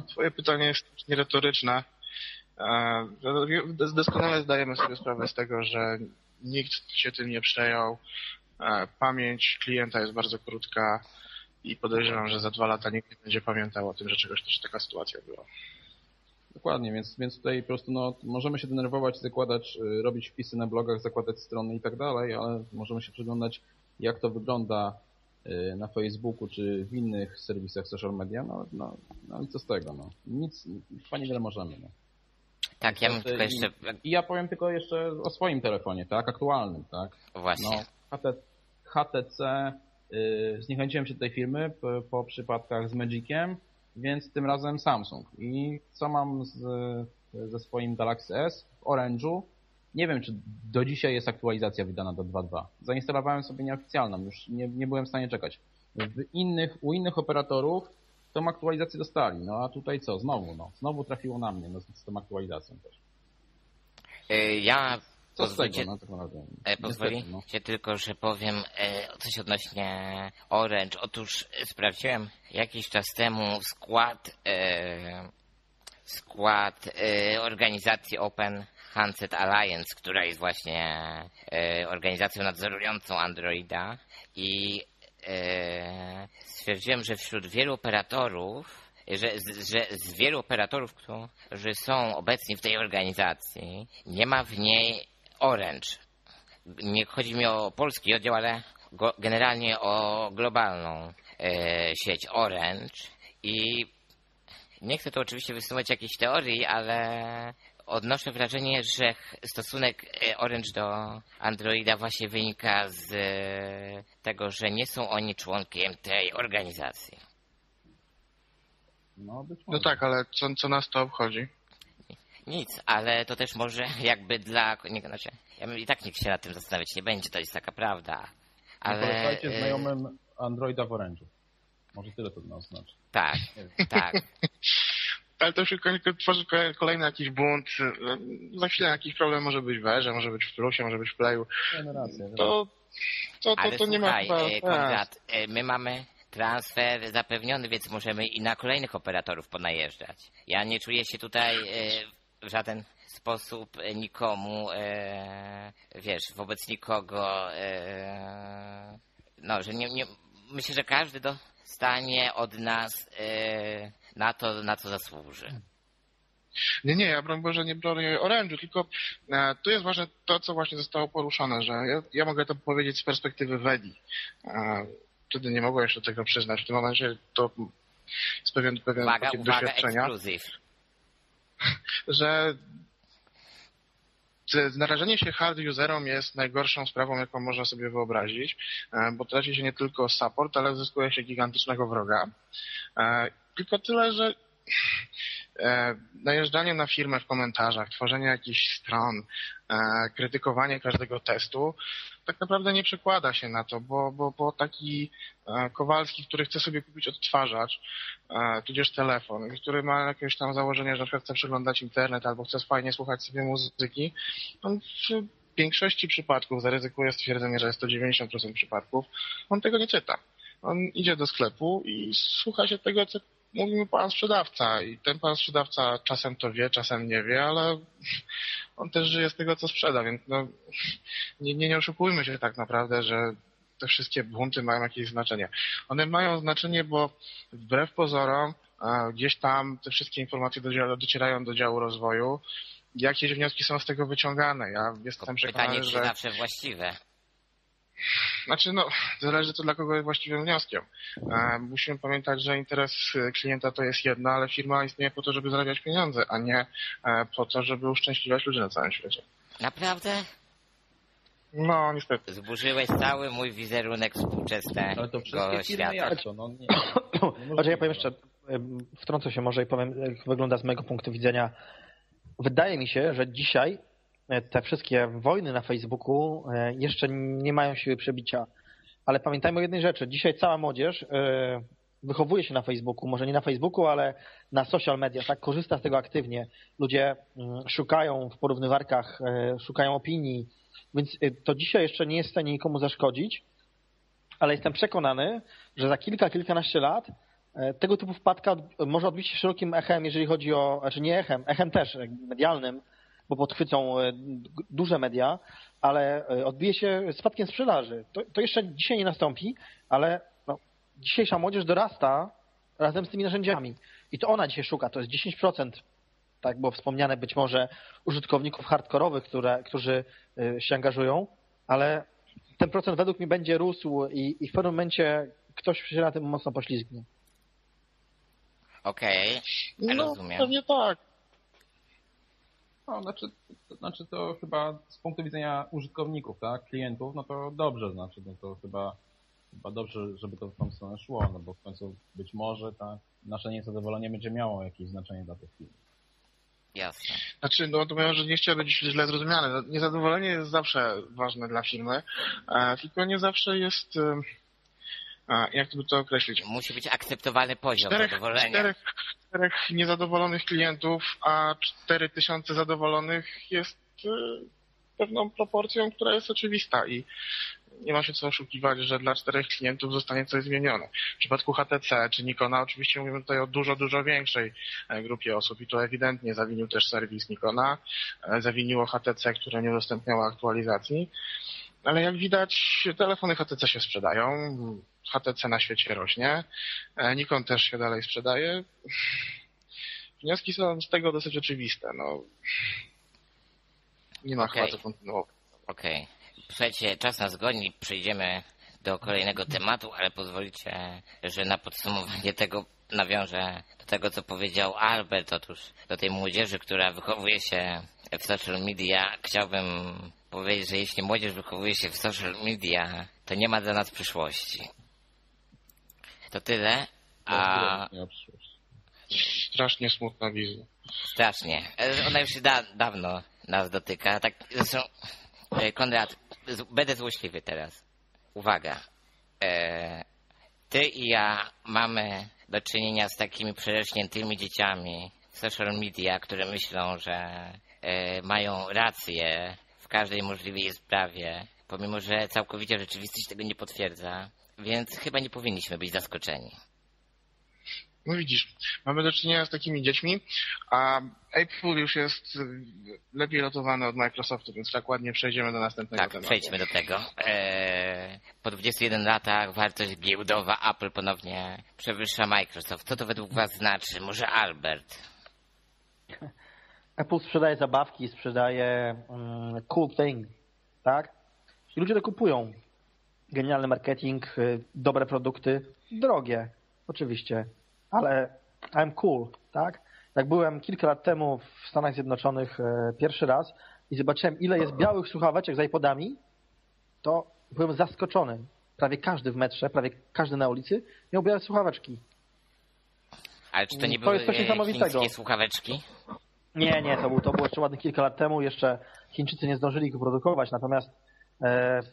Twoje pytanie jest nieretoryczne. Doskonale zdajemy sobie sprawę z tego, że nikt się tym nie przejął. Pamięć klienta jest bardzo krótka i podejrzewam, że za 2 lata nikt nie będzie pamiętał o tym, że czegoś też taka sytuacja była. Dokładnie, więc tutaj po prostu możemy się denerwować, zakładać, robić wpisy na blogach, zakładać strony i tak dalej, ale możemy się przyglądać, jak to wygląda na Facebooku czy w innych serwisach social media, no i co z tego, nic, chyba niewiele możemy. Tak, ja bym tylko jeszcze... I ja powiem tylko jeszcze o swoim telefonie, tak, aktualnym, tak. Właśnie. HTC, zniechęciłem się do tej firmy po przypadkach z Magiciem, więc tym razem Samsung. I co mam ze swoim Galaxy S w Orange'u? Nie wiem, czy do dzisiaj jest aktualizacja wydana do 2.2. Zainstalowałem sobie nieoficjalną, już nie byłem w stanie czekać. U innych operatorów tą aktualizację dostali, a tutaj co? Znowu trafiło na mnie z tą aktualizacją też. Ja... Co z tego? Pozwolicie tylko, że powiem coś odnośnie Orange. Otóż sprawdziłem jakiś czas temu skład organizacji Open Handset Alliance, która jest właśnie organizacją nadzorującą Androida i stwierdziłem, że wśród wielu operatorów, że z wielu operatorów, którzy są obecni w tej organizacji, nie ma w niej Orange. Nie chodzi mi o polski oddział, ale generalnie o globalną sieć Orange. I nie chcę tu oczywiście wysuwać jakichś teorii, ale odnoszę wrażenie, że stosunek Orange do Androida właśnie wynika z tego, że nie są oni członkiem tej organizacji. Tak, ale co nas to obchodzi? Nic, ale to też może jakby dla... I tak nikt się nad tym zastanawiać nie będzie, to jest taka prawda. Ale... Polecajcie znajomym Androida w Orange'u. Może tyle to nas znaczy. Tak, tak. Ale to już tworzy kolejny jakiś bunt. Za chwilę jakiś problem może być w Erze, może być w Plusie, może być w Playu. To nie ma chyba... Konrad, my mamy... transfer zapewniony, więc możemy i na kolejnych operatorów ponajeżdżać. Ja nie czuję się tutaj w żaden sposób nikomu, wobec nikogo, że nie myślę, że każdy dostanie od nas na to, na co zasłuży. Nie, ja broń Boże nie bronię Orange'u, tylko tu jest ważne to, co właśnie zostało poruszone, że ja mogę to powiedzieć z perspektywy Wedii. Wtedy nie mogłem jeszcze tego przyznać. W tym momencie to jest pewien pakiet doświadczenia, że narażenie się hard userom jest najgorszą sprawą, jaką można sobie wyobrazić, bo traci się nie tylko support, ale zyskuje się gigantycznego wroga. Tylko tyle, że najeżdżanie na firmę w komentarzach, tworzenie jakichś stron, krytykowanie każdego testu tak naprawdę nie przekłada się na to, bo taki Kowalski, który chce sobie kupić odtwarzacz, tudzież telefon, który ma jakieś tam założenie, że chce przeglądać internet albo chce fajnie słuchać sobie muzyki, on w większości przypadków zaryzykuje stwierdzenie, że jest to 90% przypadków, on tego nie czyta. On idzie do sklepu i słucha się tego, co mówi mu pan sprzedawca i ten pan sprzedawca czasem to wie, czasem nie wie, ale on też żyje z tego, co sprzeda, więc no, nie oszukujmy się tak naprawdę, że te wszystkie bunty mają jakieś znaczenie. One mają znaczenie, bo wbrew pozorom gdzieś tam te wszystkie informacje docierają do działu rozwoju. Jakieś wnioski są z tego wyciągane. Ja jestem przekonany, pytanie, czy zawsze właściwe. Znaczy, no, zależy to dla kogo jest właściwym wnioskiem. Musimy pamiętać, że interes klienta to jest jedno, ale firma istnieje po to, żeby zarabiać pieniądze, a nie po to, żeby uszczęśliwiać ludzi na całym świecie. Naprawdę? No, niestety. Zburzyłeś cały mój wizerunek współczesnego świata. No to wszystkie firmy jadą, no nie. Znaczy, ja powiem jeszcze, wtrącę się może i powiem, jak wygląda z mojego punktu widzenia. Wydaje mi się, że dzisiaj te wszystkie wojny na Facebooku jeszcze nie mają siły przebicia. Ale pamiętajmy o jednej rzeczy. Dzisiaj cała młodzież wychowuje się na Facebooku. Może nie na Facebooku, ale na social mediach. Tak? Korzysta z tego aktywnie. Ludzie szukają w porównywarkach, szukają opinii. Więc to dzisiaj jeszcze nie jest w stanie nikomu zaszkodzić. Ale jestem przekonany, że za kilkanaście lat tego typu wpadka może odbić się szerokim echem, jeżeli chodzi o... Znaczy nie echem, echem też medialnym, bo podchwycą duże media, ale odbije się spadkiem sprzedaży. To jeszcze dzisiaj nie nastąpi, ale no, dzisiejsza młodzież dorasta razem z tymi narzędziami. I to ona dzisiaj szuka. To jest 10%, tak było wspomniane, być może użytkowników hardkorowych, którzy się angażują, ale ten procent według mnie będzie rósł i w pewnym momencie ktoś się na tym mocno poślizgnie. Okej, rozumiem. No, pewnie tak. No, znaczy to chyba z punktu widzenia użytkowników, tak, klientów, no to dobrze, znaczy, no to chyba dobrze, żeby to w tą stronę szło, no bo w końcu być może tak nasze niezadowolenie będzie miało jakieś znaczenie dla tych firm. Jasne. Znaczy, no to powiem, że nie chciałbym być źle zrozumiane. Niezadowolenie jest zawsze ważne dla firmy, tylko nie zawsze jest, jak to by to określić? Musi być akceptowany poziom zadowolenia. 4 niezadowolonych klientów, a 4000 zadowolonych jest pewną proporcją, która jest oczywista i nie ma się co oszukiwać, że dla 4 klientów zostanie coś zmienione. W przypadku HTC czy Nikona oczywiście mówimy tutaj o dużo większej grupie osób i to ewidentnie zawinił też serwis Nikona, zawiniło HTC, które nie udostępniało aktualizacji, ale jak widać telefony HTC się sprzedają, HTC na świecie rośnie, Nikon też się dalej sprzedaje. Wnioski są z tego dosyć oczywiste. No, nie ma chyba co kontynuować. Okej. Słuchajcie, czas nas goni, przejdziemy do kolejnego tematu, ale pozwolicie, że na podsumowanie tego nawiążę do tego, co powiedział Albert. Otóż do tej młodzieży, która wychowuje się w social media, chciałbym powiedzieć, że jeśli młodzież wychowuje się w social media, to nie ma dla nas przyszłości. To tyle, a... Strasznie smutna wizja. Strasznie. Ona już dawno nas dotyka. Tak, zresztą, Konrad, będę złośliwy teraz. Uwaga. Ty i ja mamy do czynienia z takimi przerośniętymi dzieciami w social media, które myślą, że mają rację w każdej możliwej sprawie, pomimo że całkowicie rzeczywistość tego nie potwierdza, więc chyba nie powinniśmy być zaskoczeni. No widzisz, mamy do czynienia z takimi dziećmi, a Apple już jest lepiej lotowany od Microsoftu, więc tak ładnie przejdziemy do następnego tematu. Tak, przejdźmy do tego. Po 21 latach wartość giełdowa Apple ponownie przewyższa Microsoft. Co to według was znaczy? Może Albert? Apple sprzedaje zabawki, sprzedaje cool thing, tak? I ludzie to kupują. Genialny marketing, dobre produkty, drogie, oczywiście. Ale I'm cool, tak? Jak byłem kilka lat temu w Stanach Zjednoczonych pierwszy raz, i zobaczyłem, ile jest białych słuchaweczek z iPodami, to byłem zaskoczony. Prawie każdy w metrze, prawie każdy na ulicy miał białe słuchaweczki. Ale czy to nie były chińskie słuchaweczki? Nie, nie, to było jeszcze ładnych kilka lat temu. Jeszcze Chińczycy nie zdążyli go produkować. Natomiast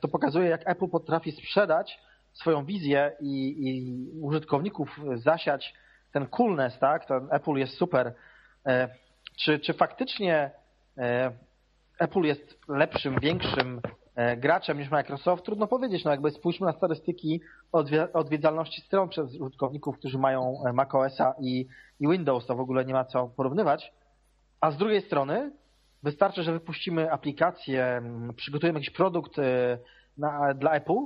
to pokazuje, jak Apple potrafi sprzedać swoją wizję i użytkowników zasiać ten coolness, tak? Ten Apple jest super. Czy faktycznie Apple jest lepszym, większym graczem niż Microsoft? Trudno powiedzieć. No jakby spójrzmy na statystyki odwiedzalności stron przez użytkowników, którzy mają macOS-a i Windows. To w ogóle nie ma co porównywać. A z drugiej strony wystarczy, że wypuścimy aplikację, przygotujemy jakiś produkt dla Apple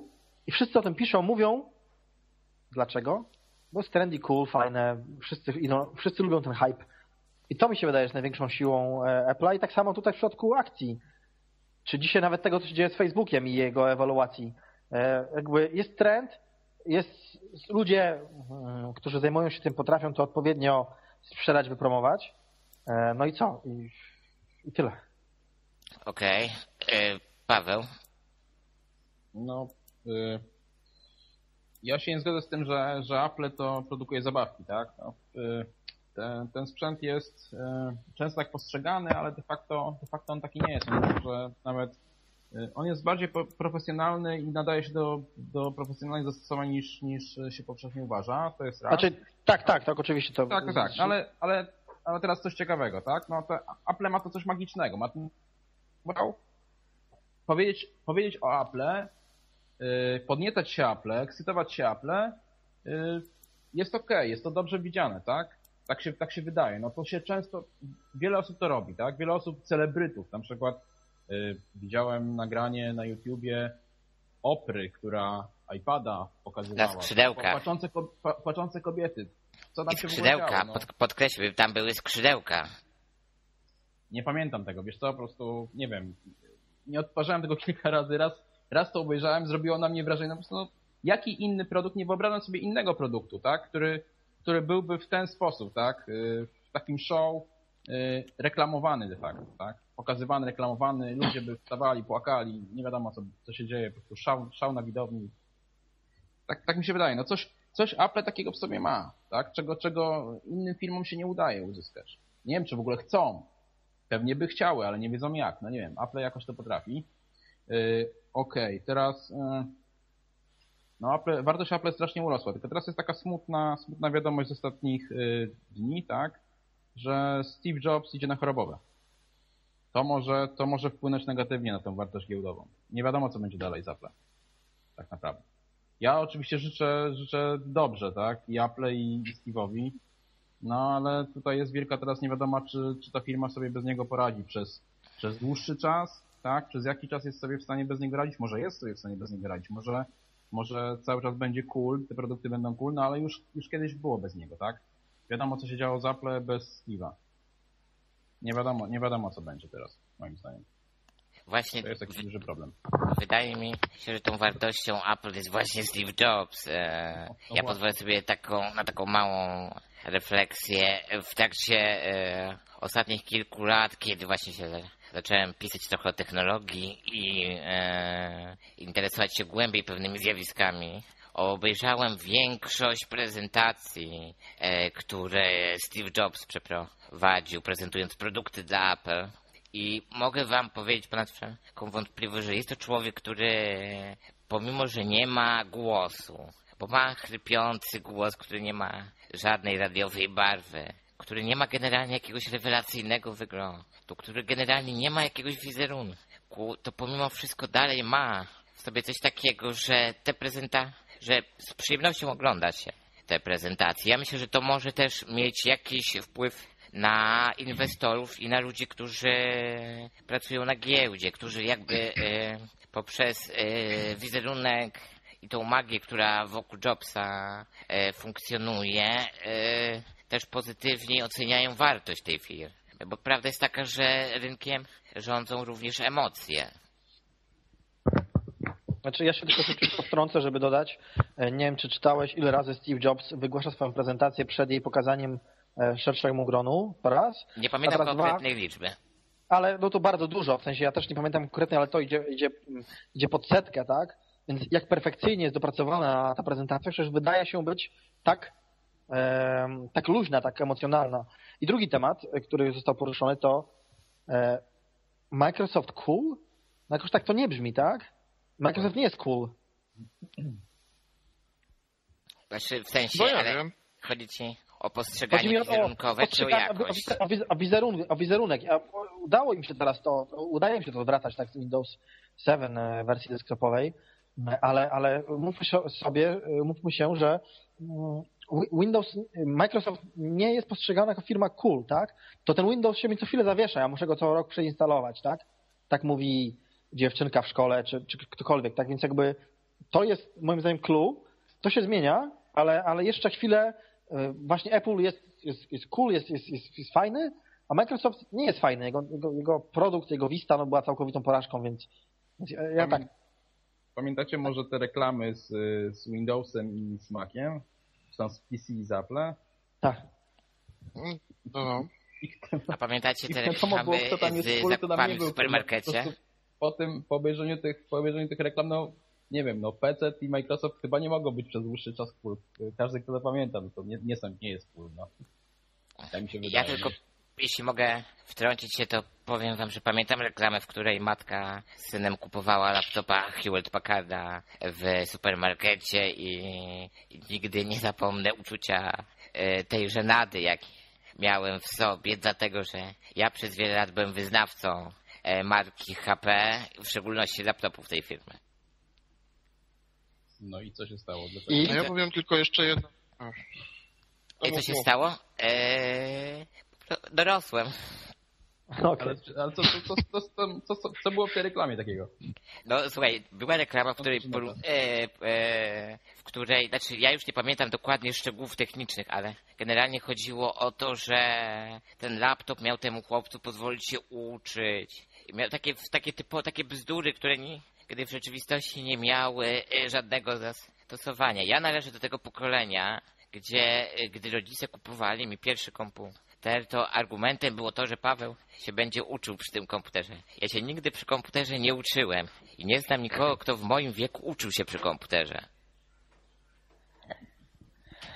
i wszyscy o tym piszą, mówią. Dlaczego? Bo jest trendy, cool, fajne, wszyscy lubią ten hype. I to mi się wydaje, że jest największą siłą Apple'a i tak samo tutaj w przypadku akcji. Czy dzisiaj nawet tego, co się dzieje z Facebookiem i jego ewaluacji. Jakby jest trend, jest ludzie, którzy zajmują się tym, potrafią to odpowiednio sprzedać, wypromować. No i co? I tyle. Okej. Paweł? No, ja się nie zgadzam z tym, że Apple to produkuje zabawki, tak? No, ten sprzęt jest często tak postrzegany, ale de facto on taki nie jest. Że nawet on jest bardziej profesjonalny i nadaje się do profesjonalnych zastosowań niż się powszechnie uważa. To jest raz. Znaczy, tak, oczywiście to. Tak, ale teraz coś ciekawego, tak? No to Apple ma to coś magicznego. Ma powiedzieć o Apple, podniecać się Apple, ekscytować się Apple, jest okej, jest to dobrze widziane, tak? Tak się wydaje. No to się często, wiele osób to robi, tak? Wiele osób, celebrytów, na przykład widziałem nagranie na YouTubie Opry, która iPada pokazywała. Na skrzydełkach. Płaczące kobiety. Co tam się skrzydełka, no? Podkreślmy, tam były skrzydełka. Nie pamiętam tego, wiesz co, po prostu, nie wiem, nie odtwarzałem tego kilka razy, raz to obejrzałem, zrobiło na mnie wrażenie, no po prostu, no, jaki inny produkt, nie wyobrażam sobie innego produktu, tak, który byłby w ten sposób, tak, w takim show reklamowany de facto, tak, pokazywany, reklamowany, ludzie by wstawali, płakali, nie wiadomo co się dzieje, po prostu szał na widowni. Tak mi się wydaje, no coś Apple takiego w sobie ma, tak? Czego innym firmom się nie udaje uzyskać. Nie wiem, czy w ogóle chcą. Pewnie by chciały, ale nie wiedzą jak. No nie wiem, Apple jakoś to potrafi. Okej, teraz... no wartość Apple strasznie urosła, tylko teraz jest taka smutna wiadomość z ostatnich dni, tak? Że Steve Jobs idzie na chorobowe. To może wpłynąć negatywnie na tą wartość giełdową. Nie wiadomo, co będzie dalej z Apple. Tak naprawdę. Ja oczywiście życzę dobrze, tak? I Apple, i Steve'owi. No ale tutaj jest wielka teraz niewiadoma, czy ta firma sobie bez niego poradzi przez dłuższy czas, tak? Przez jaki czas jest sobie w stanie bez niego radzić? Może jest sobie w stanie bez niego radzić, może cały czas będzie cool, te produkty będą cool, no ale już kiedyś było bez niego, tak? Wiadomo, co się działo z Apple bez Steve'a. Nie wiadomo, co będzie teraz, moim zdaniem. Właśnie to jest taki duży problem. Wydaje mi się, że tą wartością Apple jest właśnie Steve Jobs. Ja pozwolę sobie na taką małą refleksję. W trakcie ostatnich kilku lat, kiedy właśnie się zacząłem pisać trochę o technologii i interesować się głębiej pewnymi zjawiskami, obejrzałem większość prezentacji, które Steve Jobs przeprowadził, prezentując produkty dla Apple. I mogę wam powiedzieć ponad wszelką wątpliwość, że jest to człowiek, który pomimo, że nie ma głosu, bo ma chrypiący głos, który nie ma żadnej radiowej barwy, który nie ma generalnie jakiegoś rewelacyjnego wyglądu, który generalnie nie ma jakiegoś wizerunku, to pomimo wszystko dalej ma w sobie coś takiego, że że z przyjemnością ogląda się te prezentacje. Ja myślę, że to może też mieć jakiś wpływ na inwestorów i na ludzi, którzy pracują na giełdzie, którzy jakby poprzez wizerunek i tą magię, która wokół Jobsa funkcjonuje, też pozytywnie oceniają wartość tej firmy. Bo prawda jest taka, że rynkiem rządzą również emocje. Znaczy, ja się tylko postrącę, żeby dodać. Nie wiem, czy czytałeś, ile razy Steve Jobs wygłasza swoją prezentację przed jej pokazaniem szerszemu gronu, to raz. Nie pamiętam konkretnej liczby. Ale no to bardzo dużo, w sensie ja też nie pamiętam konkretnie, ale to idzie pod setkę, tak? Więc jak perfekcyjnie jest dopracowana ta prezentacja, przecież wydaje się być tak luźna, tak emocjonalna. I drugi temat, który został poruszony, to Microsoft cool? No jakoś tak to nie brzmi, tak? Microsoft nie jest cool. W sensie, no ja ale wiem. Chodzi ci o postrzeganie wizerunkowe, czy o jakość? O wizerunek. Udało im się teraz to, udaje im się to odwracać tak z Windows 7 wersji desktopowej, ale mówmy się, że Microsoft nie jest postrzegany jako firma cool, tak? To ten Windows się mi co chwilę zawiesza, ja muszę go co rok przeinstalować, tak? Tak mówi dziewczynka w szkole, czy ktokolwiek, tak? Więc jakby to jest moim zdaniem clue, to się zmienia, ale jeszcze chwilę właśnie Apple jest cool, jest fajny, a Microsoft nie jest fajny. Jego produkt, jego Vista była całkowitą porażką, więc ja tak. Pamiętacie może te reklamy z Windowsem i z Maciem? Czy tam z PC i z Apple'a? Tak. No. A pamiętacie te reklamy z zakupami w supermarkecie? Po obejrzeniu tych reklam, no nie wiem, no PC i Microsoft chyba nie mogą być przez dłuższy czas cool. Każdy, kto to pamięta, to nie jest cool. No. Tak mi się wydaje. Ja tylko, jeśli mogę wtrącić się, to powiem wam, że pamiętam reklamę, w której matka z synem kupowała laptopa Hewlett Packarda w supermarkecie i nigdy nie zapomnę uczucia tej żenady, jaki miałem w sobie, dlatego że ja przez wiele lat byłem wyznawcą marki HP, w szczególności laptopów tej firmy. No i co się stało? Ja powiem tylko jeszcze jedno. I co się stało? Dorosłem. Okay. Ale co było w tej reklamie takiego? No słuchaj, była reklama, w której, znaczy ja już nie pamiętam dokładnie szczegółów technicznych, ale generalnie chodziło o to, że ten laptop miał temu chłopcu pozwolić się uczyć. I miał takie bzdury, które gdy w rzeczywistości nie miały żadnego zastosowania. Ja należę do tego pokolenia, gdy rodzice kupowali mi pierwszy komputer, to argumentem było to, że Paweł się będzie uczył przy tym komputerze. Ja się nigdy przy komputerze nie uczyłem i nie znam nikogo, kto w moim wieku uczył się przy komputerze.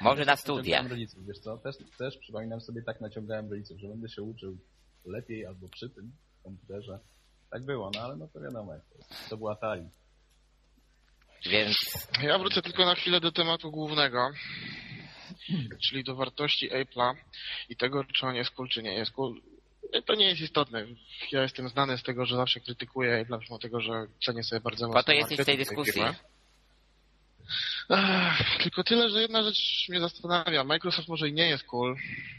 Może na studiach. Rodziców, wiesz co? Też przypominam sobie, tak naciągałem rodziców, że będę się uczył lepiej albo przy tym komputerze. Tak było, no ale no to wiadomo, to była tali. Więc ja wrócę tylko na chwilę do tematu głównego, czyli do wartości Apple'a i tego, czy on jest cool, czy nie jest cool. To nie jest istotne. Ja jestem znany z tego, że zawsze krytykuję Apple'a, mimo tego, że cenię sobie bardzo mocno. A to jesteś w tej dyskusji. Tylko tyle, że jedna rzecz mnie zastanawia. Microsoft może i nie jest cool,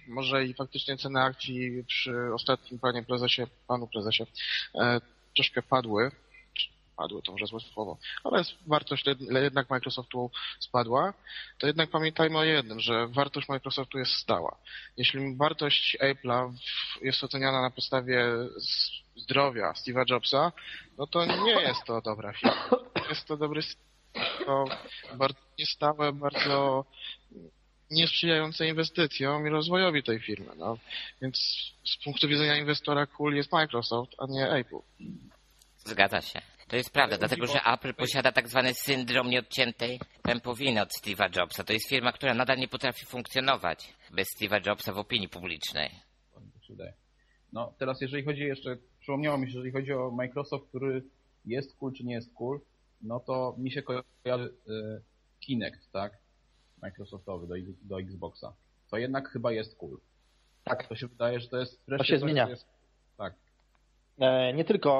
może i faktycznie ceny akcji przy ostatnim panu prezesie troszkę padły. Padły to może złe słowo, ale wartość jednak Microsoftu spadła. To jednak pamiętajmy o jednym, że wartość Microsoftu jest stała. Jeśli wartość Apple'a jest oceniana na podstawie zdrowia Steve'a Jobsa, no to nie jest to dobra firma. Jest to dobry... To bardzo niestałe, bardzo niesprzyjające inwestycjom i rozwojowi tej firmy. No. Więc z punktu widzenia inwestora cool jest Microsoft, a nie Apple. Zgadza się. To jest prawda, dlatego że Apple posiada tak zwany syndrom nieodciętej pępowiny od Steve'a Jobsa. To jest firma, która nadal nie potrafi funkcjonować bez Steve'a Jobsa w opinii publicznej. No teraz przypomniało mi się, jeżeli chodzi o Microsoft, który jest cool czy nie jest cool, no to mi się kojarzy Kinect, tak? Microsoftowy do Xboxa. To jednak chyba jest cool. Tak. To się wydaje, że to jest... To się zmienia. To jest... Tak.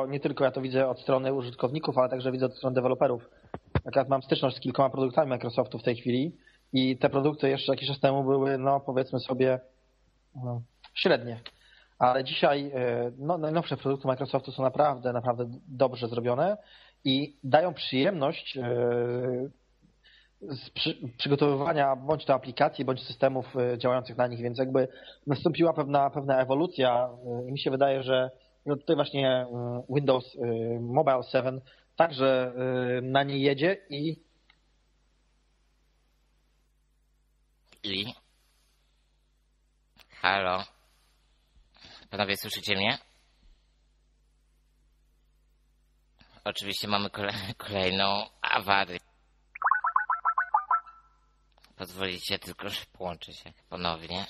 Nie tylko ja to widzę od strony użytkowników, ale także widzę od strony deweloperów. Jak mam styczność z kilkoma produktami Microsoftu w tej chwili i te produkty jeszcze jakiś czas temu były, no powiedzmy sobie, średnie. Ale dzisiaj najnowsze produkty Microsoftu są naprawdę, naprawdę dobrze zrobione i dają przyjemność z przygotowywania bądź to aplikacji, bądź systemów działających na nich, więc jakby nastąpiła pewna ewolucja i mi się wydaje, że tutaj właśnie Windows Mobile 7 także na niej jedzie i... Halo? Panowie, słyszycie mnie? Oczywiście mamy kolejną awarię. Pozwolicie, tylko że połączę się ponownie.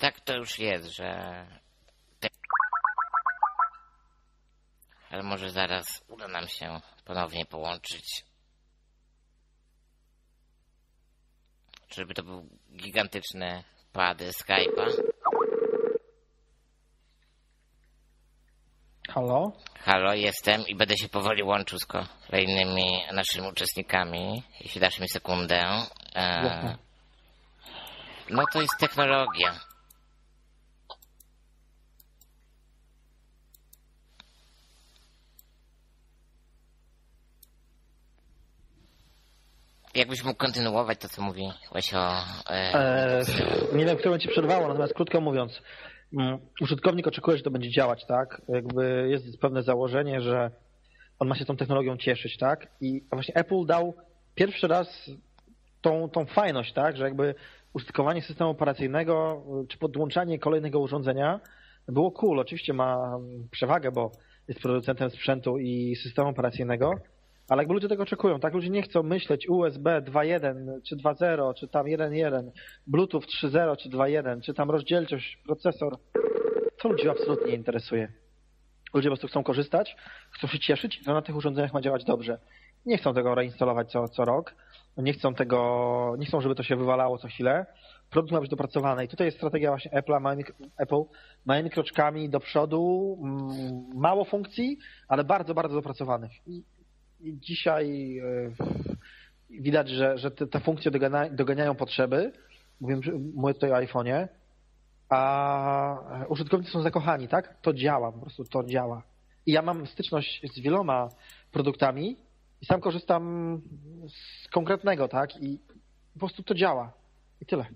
Tak to już jest, że... Ale może zaraz uda nam się ponownie połączyć. Czyżby to był gigantyczny pad Skype'a? Halo? Halo, jestem i będę się powoli łączył z kolejnymi naszymi uczestnikami, jeśli dasz mi sekundę. No to jest technologia. Jakbyś mógł kontynuować to, co mówiłeś o... Nie wiem, które cię przerwało, natomiast krótko mówiąc, użytkownik oczekuje, że to będzie działać, tak? Jakby jest pewne założenie, że on ma się tą technologią cieszyć, tak? I właśnie Apple dał pierwszy raz tą fajność, tak? Że jakby użytkowanie systemu operacyjnego czy podłączanie kolejnego urządzenia było cool. Oczywiście ma przewagę, bo jest producentem sprzętu i systemu operacyjnego, ale jakby ludzie tego oczekują, tak? Ludzie nie chcą myśleć USB 2.1 czy 2.0 czy tam 1.1, Bluetooth 3.0 czy 2.1, czy tam rozdzielczość, procesor. To ludzi absolutnie nie interesuje. Ludzie po prostu chcą korzystać, chcą się cieszyć i to na tych urządzeniach ma działać dobrze. Nie chcą tego reinstalować co rok, nie chcą, żeby to się wywalało co chwilę. Produkt ma być dopracowany i tutaj jest strategia właśnie Apple małymi kroczkami do przodu, mało funkcji, ale bardzo, bardzo dopracowanych. I dzisiaj widać, że te funkcje doganiają potrzeby, mówię tutaj o iPhone'ie, a użytkownicy są zakochani, tak? To działa, po prostu to działa. I ja mam styczność z wieloma produktami i sam korzystam z konkretnego, tak? I po prostu to działa. I tyle.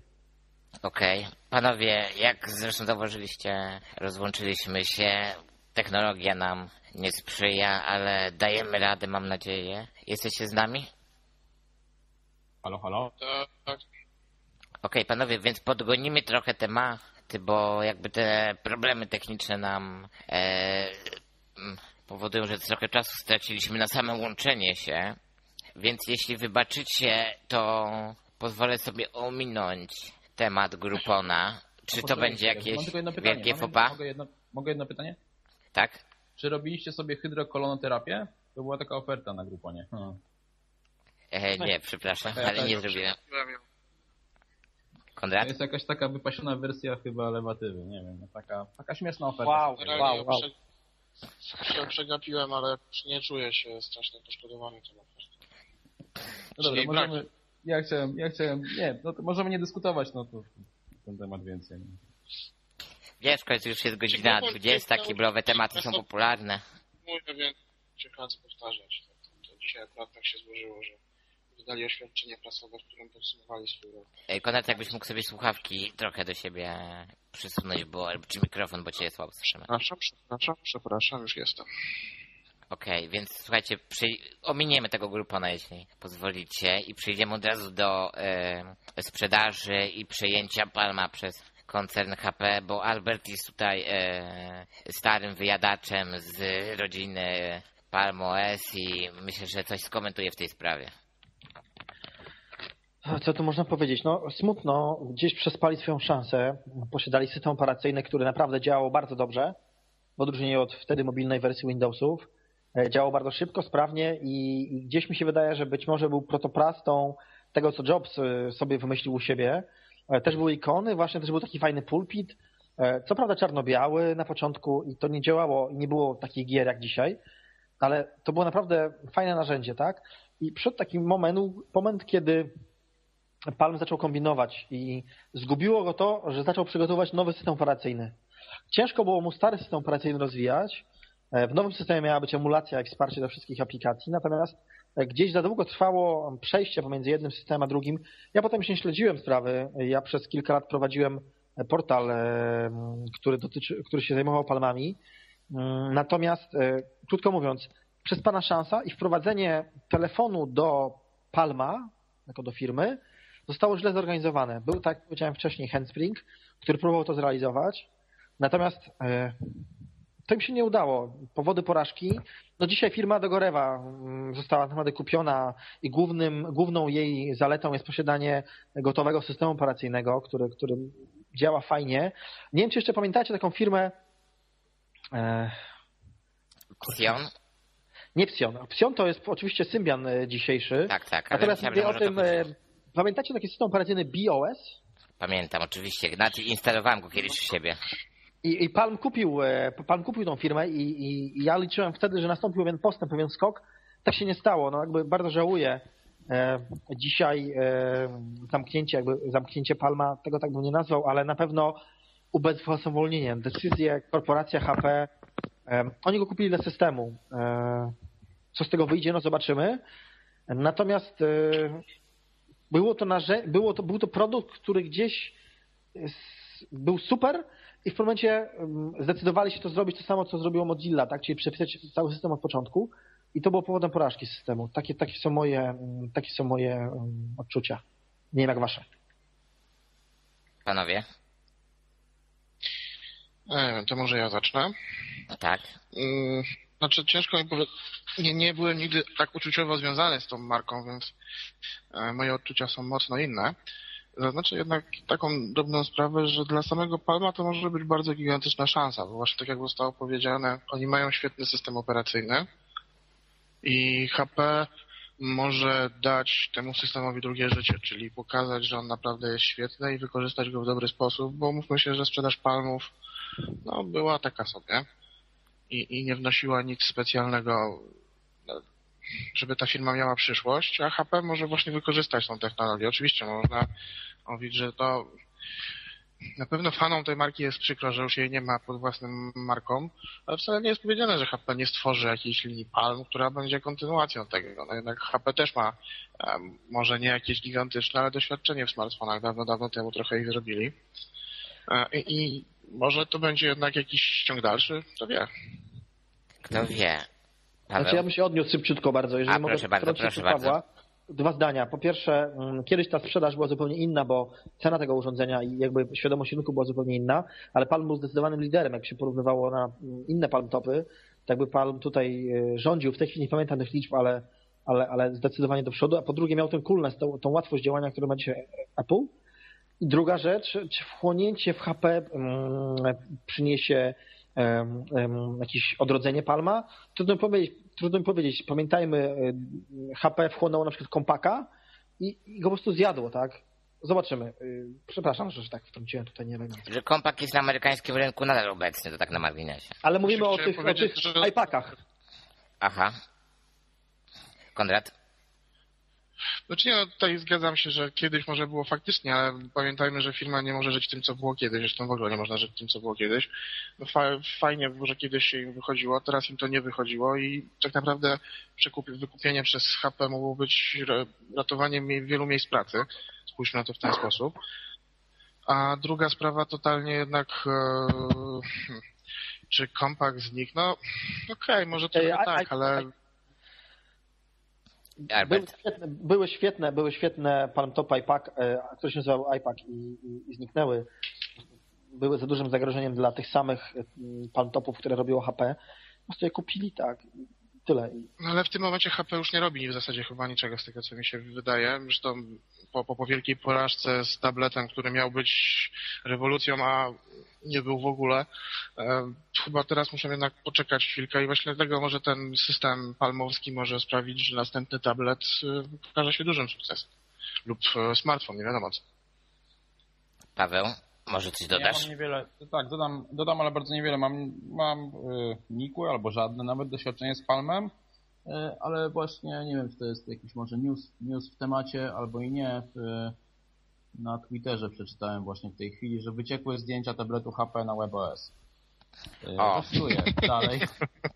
Okej. Panowie, jak zresztą zauważyliście, rozłączyliśmy się, technologia nam nie sprzyja, ale dajemy radę, mam nadzieję. Jesteście z nami? Halo, halo? Tak. Okej, panowie, więc podgonimy trochę tematy, bo jakby te problemy techniczne nam powodują, że trochę czasu straciliśmy na same łączenie się, więc jeśli wybaczycie, to pozwolę sobie ominąć temat Groupona. Czy to będzie jakieś wielkie faux pas? Mogę jedno pytanie? Tak. Czy robiliście sobie hydrokolonoterapię? To była taka oferta na Grouponie. Nie, przepraszam, ale nie zrobiłem. Konrad? To jest jakaś taka wypasiona wersja chyba lewatywy, nie wiem, taka śmieszna oferta. Wow. Przegapiłem, ale nie czuję się strasznie poszkodowany tą ofertą. No dobra, możemy... Ja chciałem... Nie, no to możemy nie dyskutować na ten temat więcej. Wiesz, w końcu już jest godzina 20, kiblowe tematy są popularne. Mówię, więc ciekawe powtarzać. To dzisiaj akurat tak się złożyło, że wydali oświadczenie prasowe, w którym podsumowali swój rok. Ej, Konrad, jakbyś mógł sobie słuchawki trochę do siebie przysunąć, czy mikrofon, bo cię słabo słyszymy. Przepraszam, już jestem. Okej, więc słuchajcie, ominiemy tego Groupona, jeśli pozwolicie, i przejdziemy od razu do sprzedaży i przejęcia Palma przez koncern HP, bo Albert jest tutaj starym wyjadaczem z rodziny Palm OS i myślę, że coś skomentuje w tej sprawie. Co tu można powiedzieć? No smutno, gdzieś przespali swoją szansę, posiadali system operacyjny, który naprawdę działał bardzo dobrze, w odróżnieniu od wtedy mobilnej wersji Windowsów. Działał bardzo szybko, sprawnie i gdzieś mi się wydaje, że być może był protoplastą tego, co Jobs sobie wymyślił u siebie. Też były ikony, właśnie też był taki fajny pulpit, co prawda czarno-biały na początku i to nie działało, nie było takich gier jak dzisiaj, ale to było naprawdę fajne narzędzie, tak? I przyszedł taki moment, kiedy Palm zaczął kombinować i zgubiło go to, że zaczął przygotowywać nowy system operacyjny. Ciężko było mu stary system operacyjny rozwijać, w nowym systemie miała być emulacja i wsparcie do wszystkich aplikacji, natomiast gdzieś za długo trwało przejście pomiędzy jednym systemem a drugim. Ja potem się nie śledziłem sprawy. Ja przez kilka lat prowadziłem portal, który się zajmował palmami. Natomiast, krótko mówiąc, przez pana szansa i wprowadzenie telefonu do Palma, jako do firmy, zostało źle zorganizowane. Był, tak jak powiedziałem wcześniej, Handspring, który próbował to zrealizować, natomiast to im się nie udało. Powody porażki. No dzisiaj firma Dogorewa została naprawdę kupiona i główną jej zaletą jest posiadanie gotowego systemu operacyjnego, który działa fajnie. Nie wiem, czy jeszcze pamiętacie taką firmę... Psion? Nie Psion. Psion to jest oczywiście Symbian dzisiejszy. Tak, tak. A teraz mówię o tym... Pamiętacie taki system operacyjny BOS? Pamiętam, oczywiście. Znaczy instalowałem go kiedyś u siebie. I Palm kupił tą firmę i ja liczyłem wtedy, że nastąpił pewien postęp, pewien skok. Tak się nie stało. No jakby bardzo żałuję dzisiaj zamknięcie Palma, tego tak bym nie nazwał, ale na pewno ubezwłasnowolnienie, decyzje, korporacja HP, oni go kupili dla systemu. Co z tego wyjdzie, no zobaczymy. Natomiast był to produkt, który gdzieś był super i w pewnym momencie zdecydowali się to zrobić to samo, co zrobiło Mozilla, tak? Czyli przepisać cały system od początku i to było powodem porażki systemu. Takie są moje odczucia. Nie wiem jak wasze. Panowie? To może ja zacznę. No tak. Znaczy ciężko mi powiedzieć, nie byłem nigdy tak uczuciowo związany z tą marką, więc moje odczucia są mocno inne. Zaznaczę jednak taką drobną sprawę, że dla samego Palma to może być bardzo gigantyczna szansa, bo właśnie tak jak zostało powiedziane, oni mają świetny system operacyjny i HP może dać temu systemowi drugie życie, czyli pokazać, że on naprawdę jest świetny i wykorzystać go w dobry sposób, bo mówmy się, że sprzedaż Palmów no, była taka sobie i nie wnosiła nic specjalnego, żeby ta firma miała przyszłość, a HP może właśnie wykorzystać tą technologię. Oczywiście można mówić, że to na pewno fanom tej marki jest przykro, że już jej nie ma pod własnym marką, ale wcale nie jest powiedziane, że HP nie stworzy jakiejś linii Palm, która będzie kontynuacją tego. No jednak HP też ma może nie jakieś gigantyczne, ale doświadczenie w smartfonach. Dawno temu trochę ich zrobili. I może to będzie jednak jakiś ciąg dalszy, kto wie. Kto wie. Znaczy ja bym się odniósł szybciutko bardzo, jeżeli mogę proszę Pawła. Dwa zdania. Po pierwsze, kiedyś ta sprzedaż była zupełnie inna, bo cena tego urządzenia i jakby świadomość rynku była zupełnie inna, ale Palm był zdecydowanym liderem, jak się porównywało na inne palmtopy. Tak by Palm tutaj rządził, w tej chwili nie pamiętam tych liczb, ale zdecydowanie do przodu. A po drugie miał ten coolness, tą łatwość działania, którą ma dzisiaj Apple. I druga rzecz, czy wchłonięcie w HP przyniesie jakieś odrodzenie Palma? Trudno mi powiedzieć. Pamiętajmy, HP wchłonęło na przykład kompaka i go po prostu zjadło, tak? Zobaczymy. Przepraszam, że tak wtrąciłem tutaj nieelegancko. Że kompak jest na amerykańskim rynku nadal obecny, to tak na marginesie. Ale mówimy o tych że... iPakach. Aha. Konrad? Znaczy nie, no tutaj zgadzam się, że kiedyś może było faktycznie, ale pamiętajmy, że firma nie może żyć tym, co było kiedyś. Zresztą w ogóle nie można żyć tym, co było kiedyś. No fajnie było, że kiedyś się im wychodziło, teraz im to nie wychodziło i tak naprawdę wykupienie przez HP mogło być ratowaniem wielu miejsc pracy. Spójrzmy na to w ten sposób. A druga sprawa totalnie jednak... czy kompakt zniknął? Okej, może to tak, ale... Były świetne palmtopy iPak, które się nazywały iPak i zniknęły. Były za dużym zagrożeniem dla tych samych palmtopów, które robiło HP. Po prostu je kupili, tak. Tyle. No ale w tym momencie HP już nie robi w zasadzie chyba niczego z tego, co mi się wydaje. Zresztą po wielkiej porażce z tabletem, który miał być rewolucją, a nie był w ogóle, chyba teraz muszę jednak poczekać chwilkę i właśnie dlatego może ten system palmowski może sprawić, że następny tablet okaże się dużym sukcesem. Lub smartfon, nie wiadomo co. Paweł, może coś dodasz? Ja mam niewiele, tak, dodam, ale bardzo niewiele. Mam nikłe albo żadne nawet doświadczenie z Palmem, ale właśnie nie wiem, czy to jest jakiś może news w temacie albo i nie. Na Twitterze przeczytałem właśnie w tej chwili, że wyciekły zdjęcia tabletu HP na webOS. Zacytuję dalej.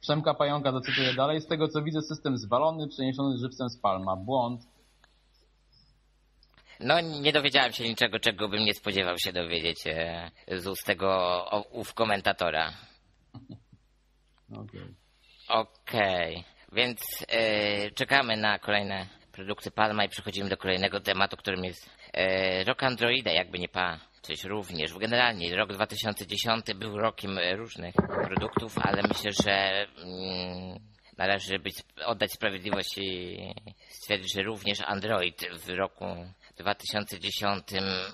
Przemka Pająka zacytuję dalej. Z tego co widzę, system zwalony, przeniesiony żywcem z Palma. Błąd. No nie dowiedziałem się niczego, czego bym nie spodziewał się dowiedzieć z ust tego ów komentatora. Okej. Więc czekamy na kolejne produkty Palma i przechodzimy do kolejnego tematu, którym jest Rok Androida, jakby nie patrzeć również. Generalnie rok 2010 był rokiem różnych produktów, ale myślę, że należy oddać sprawiedliwość i stwierdzić, że również Android w roku 2010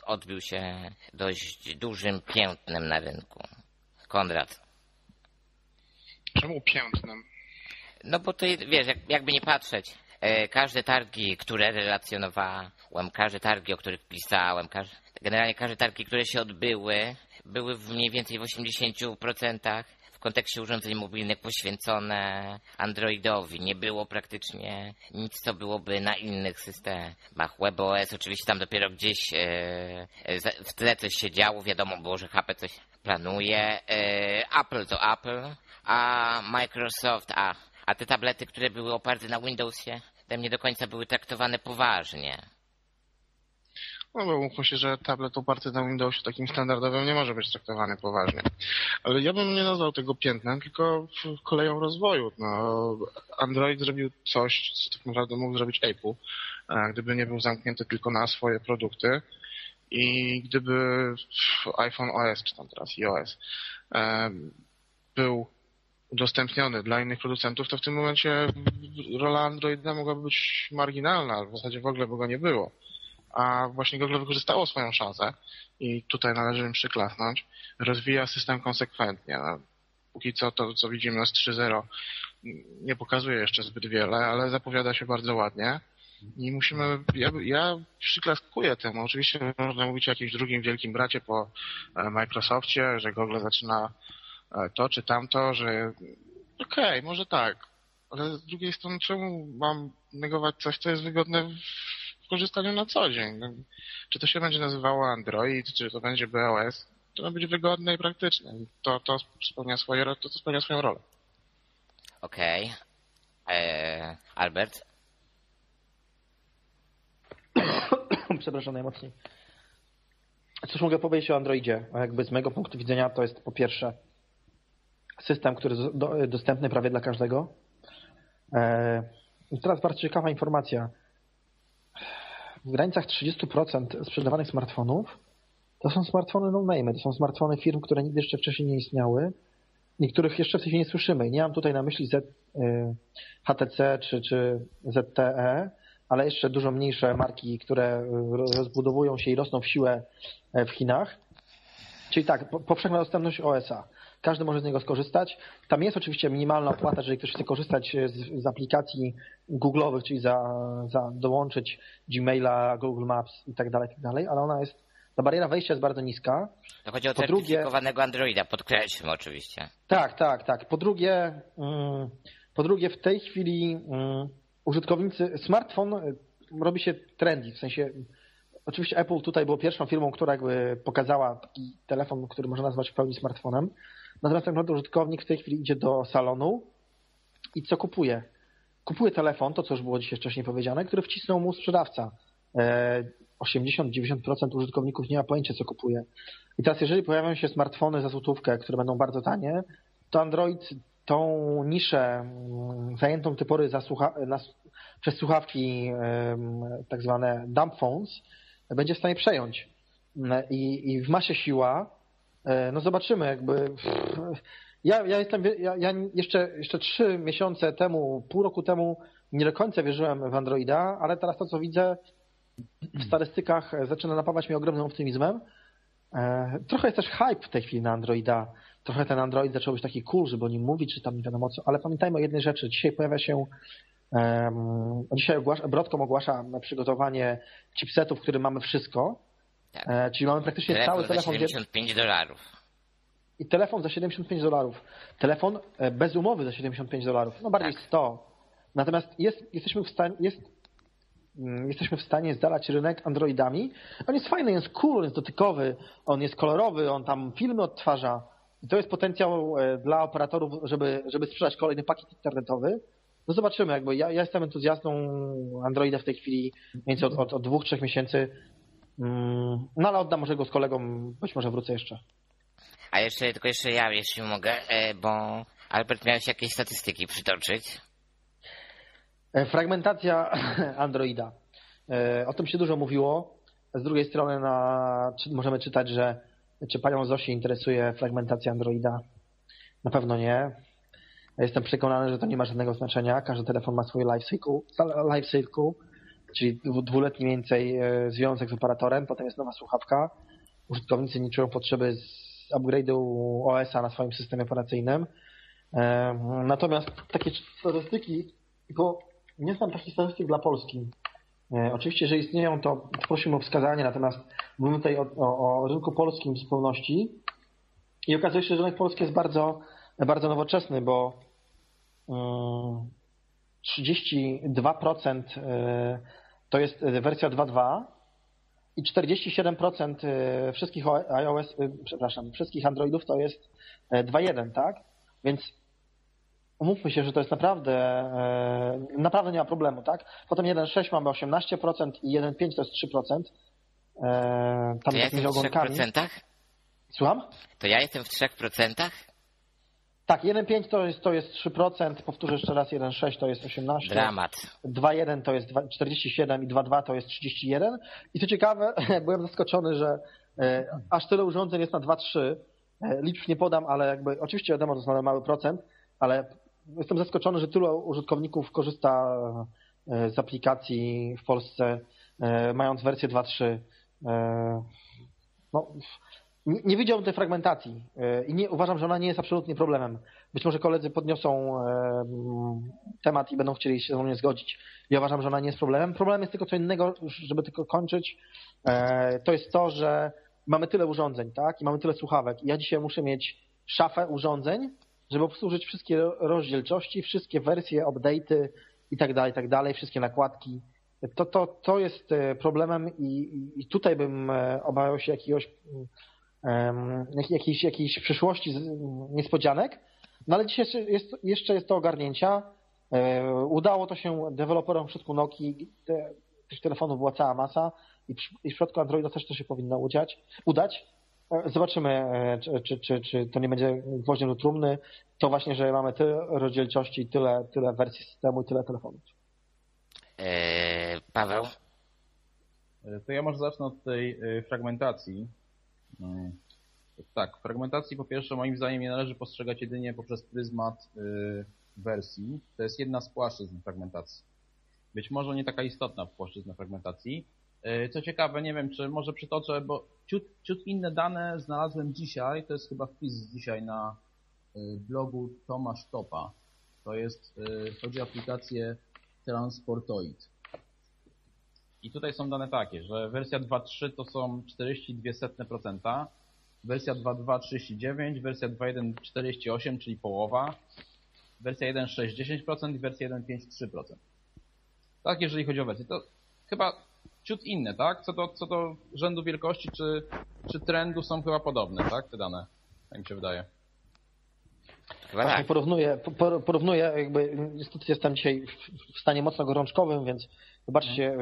odbił się dość dużym piętnem na rynku. Konrad. Czemu piętnem? No bo to wiesz, jakby nie patrzeć, każde targi, które relacjonowałem, każde targi, o których pisałem, generalnie każde targi, które się odbyły, były w mniej więcej w 80% w kontekście urządzeń mobilnych poświęcone Androidowi. Nie było praktycznie nic, co byłoby na innych systemach. WebOS, oczywiście tam dopiero gdzieś w tle coś się działo, wiadomo było, że HP coś planuje, Apple to Apple, a Microsoft, a te tablety, które były oparte na Windowsie, tam nie do końca były traktowane poważnie. No bo umówmy się, że tablet oparty na Windowsie takim standardowym nie może być traktowany poważnie. Ale ja bym nie nazwał tego piętnem, tylko koleją rozwoju. No, Android zrobił coś, co tak naprawdę mógł zrobić Apple, gdyby nie był zamknięty tylko na swoje produkty. I gdyby iPhone OS, czy tam teraz iOS, był udostępniony dla innych producentów, to w tym momencie rola Androida mogłaby być marginalna, w zasadzie w ogóle by go nie było. A właśnie Google wykorzystało swoją szansę i tutaj należy im przyklasnąć. Rozwija system konsekwentnie. No, póki co to, co widzimy z 3.0 nie pokazuje jeszcze zbyt wiele, ale zapowiada się bardzo ładnie. I musimy, ja przyklaskuję temu. Oczywiście można mówić o jakimś drugim wielkim bracie po Microsoftie, że Google zaczyna to czy tamto, że okej, może tak, ale z drugiej strony czemu mam negować coś, co jest wygodne w korzystaniu na co dzień? Czy to się będzie nazywało Android, czy to będzie BOS, to ma być wygodne i praktyczne. To spełnia swoją rolę. Okej. Albert? Przepraszam najmocniej. Cóż mogę powiedzieć o Androidzie? Jakby z mojego punktu widzenia to jest po pierwsze system, który jest dostępny prawie dla każdego. I teraz bardzo ciekawa informacja. W granicach 30% sprzedawanych smartfonów to są smartfony no-name, to są smartfony firm, które nigdy jeszcze wcześniej nie istniały, niektórych jeszcze wcześniej nie słyszymy. Nie mam tutaj na myśli HTC czy ZTE, ale jeszcze dużo mniejsze marki, które rozbudowują się i rosną w siłę w Chinach. Czyli tak, powszechna dostępność OS-a. Każdy może z niego skorzystać. Tam jest oczywiście minimalna opłata, jeżeli ktoś chce korzystać z aplikacji Google'owych, czyli dołączyć Gmaila, Google Maps i tak dalej, ale ona jest, ta bariera wejścia jest bardzo niska. To chodzi o certyfikowanego Androida, podkreślam oczywiście. Tak. Po drugie w tej chwili użytkownicy, smartfon robi się trendy, w sensie oczywiście Apple tutaj było pierwszą firmą, która jakby pokazała taki telefon, który można nazwać w pełni smartfonem. Natomiast tak naprawdę użytkownik w tej chwili idzie do salonu i co kupuje? Kupuje telefon, to co już było dzisiaj wcześniej powiedziane, który wcisnął mu sprzedawca. 80-90% użytkowników nie ma pojęcia, co kupuje. I teraz jeżeli pojawią się smartfony za złotówkę, które będą bardzo tanie, to Android tą niszę zajętą do pory przez słuchawki tak zwane dumb phones będzie w stanie przejąć. I w masie siła, no zobaczymy jakby. Ja jeszcze 3 miesiące temu, pół roku temu nie do końca wierzyłem w Androida, ale teraz to, co widzę w statystykach, zaczyna napawać mnie ogromnym optymizmem. Trochę jest też hype w tej chwili na Androida. Trochę ten Android zaczął być taki cool, żeby o nim mówić, czy tam nie wiadomo co, ale pamiętajmy o jednej rzeczy. Dzisiaj pojawia się Broadcom ogłasza przygotowanie chipsetów, w którym mamy wszystko. Tak. Czyli mamy praktycznie cały telefon. $75. I telefon za $75. Telefon bez umowy za $75. No bardziej tak. 100. Natomiast jesteśmy w stanie zalać rynek Androidami. On jest fajny, jest cool, on jest dotykowy, on jest kolorowy, on tam filmy odtwarza. I to jest potencjał dla operatorów, żeby sprzedać kolejny pakiet internetowy. No zobaczymy, jakby ja jestem entuzjastą Androida w tej chwili, więc od 2-3 miesięcy, no ale oddam może go z kolegą, być może wrócę jeszcze. A jeszcze, tylko jeszcze ja, jeśli mogę, bo Albert, miałeś jakieś statystyki przytoczyć? Fragmentacja Androida. O tym się dużo mówiło. A z drugiej strony możemy czytać, że czy panią Zosię interesuje fragmentacja Androida? Na pewno nie. Jestem przekonany, że to nie ma żadnego znaczenia. Każdy telefon ma swój life cycle, czyli dwuletni mniej więcej związek z operatorem, potem jest nowa słuchawka. Użytkownicy nie czują potrzeby upgrade'u OS-a na swoim systemie operacyjnym. Natomiast takie statystyki, bo nie znam takich statystyk dla Polski. Oczywiście, że istnieją, to prosimy o wskazanie, natomiast mówimy tutaj o rynku polskim z pewności i okazuje się, że rynek polski jest bardzo, bardzo nowoczesny, bo 32% to jest wersja 2.2 i 47% wszystkich wszystkich Androidów to jest 2.1, tak? Więc umówmy się, że to jest naprawdę nie ma problemu, tak? Potem 1.6 mamy 18% i 1.5 to jest 3%. Tam to ja jestem w 3%? Słucham? To ja jestem w 3%? Tak, 1.5 to jest 3%, powtórzę jeszcze raz, 1.6 to jest 18%. Dramat. 2.1 to jest 47% i 2.2 to jest 31%. I co ciekawe, byłem zaskoczony, że aż tyle urządzeń jest na 2.3. Liczb nie podam, ale jakby oczywiście wiadomo, to jest mały procent, ale jestem zaskoczony, że tylu użytkowników korzysta z aplikacji w Polsce, mając wersję 2.3. No, nie widziałem tej fragmentacji i uważam, że ona nie jest absolutnie problemem. Być może koledzy podniosą temat i będą chcieli się ze mną zgodzić. Ja uważam, że ona nie jest problemem. Problem jest tylko co innego, żeby tylko kończyć. To jest to, że mamy tyle urządzeń, tak? I mamy tyle słuchawek. I ja dzisiaj muszę mieć szafę urządzeń, żeby obsłużyć wszystkie rozdzielczości, wszystkie wersje, update'y i tak dalej, wszystkie nakładki. To jest problemem i tutaj bym obawiał się jakiejś przyszłości niespodzianek, no ale dzisiaj jeszcze jest to ogarnięcia. Udało to się deweloperom w przypadku Nokii, tych telefonów była cała masa i w przypadku Androida też to się powinno udać. Zobaczymy, czy to nie będzie gwoździem do trumny, to właśnie, że mamy tyle rozdzielczości, tyle wersji systemu i tyle telefonów. Paweł? To ja może zacznę od tej fragmentacji. Tak, fragmentacji po pierwsze moim zdaniem nie należy postrzegać jedynie poprzez pryzmat wersji. To jest jedna z płaszczyzn fragmentacji. Być może nie taka istotna płaszczyzna fragmentacji. Co ciekawe, nie wiem, czy może przytoczę, bo ciut inne dane znalazłem dzisiaj, to jest chyba wpis dzisiaj na blogu Tomasz Topa. Chodzi o aplikację Transportoid. I tutaj są dane takie, że wersja 2.3 to są 42%, wersja 2.2 39%, wersja 2.1 48%, czyli połowa, wersja 1.6 10% i wersja 1.5 3%. Tak, jeżeli chodzi o wersję, to chyba ciut inne, tak? Co do rzędu wielkości czy trendu są chyba podobne, tak? Te dane, tak mi się wydaje. Chyba tak. Porównuję jakby, niestety jestem dzisiaj w stanie mocno gorączkowym, więc zobaczcie,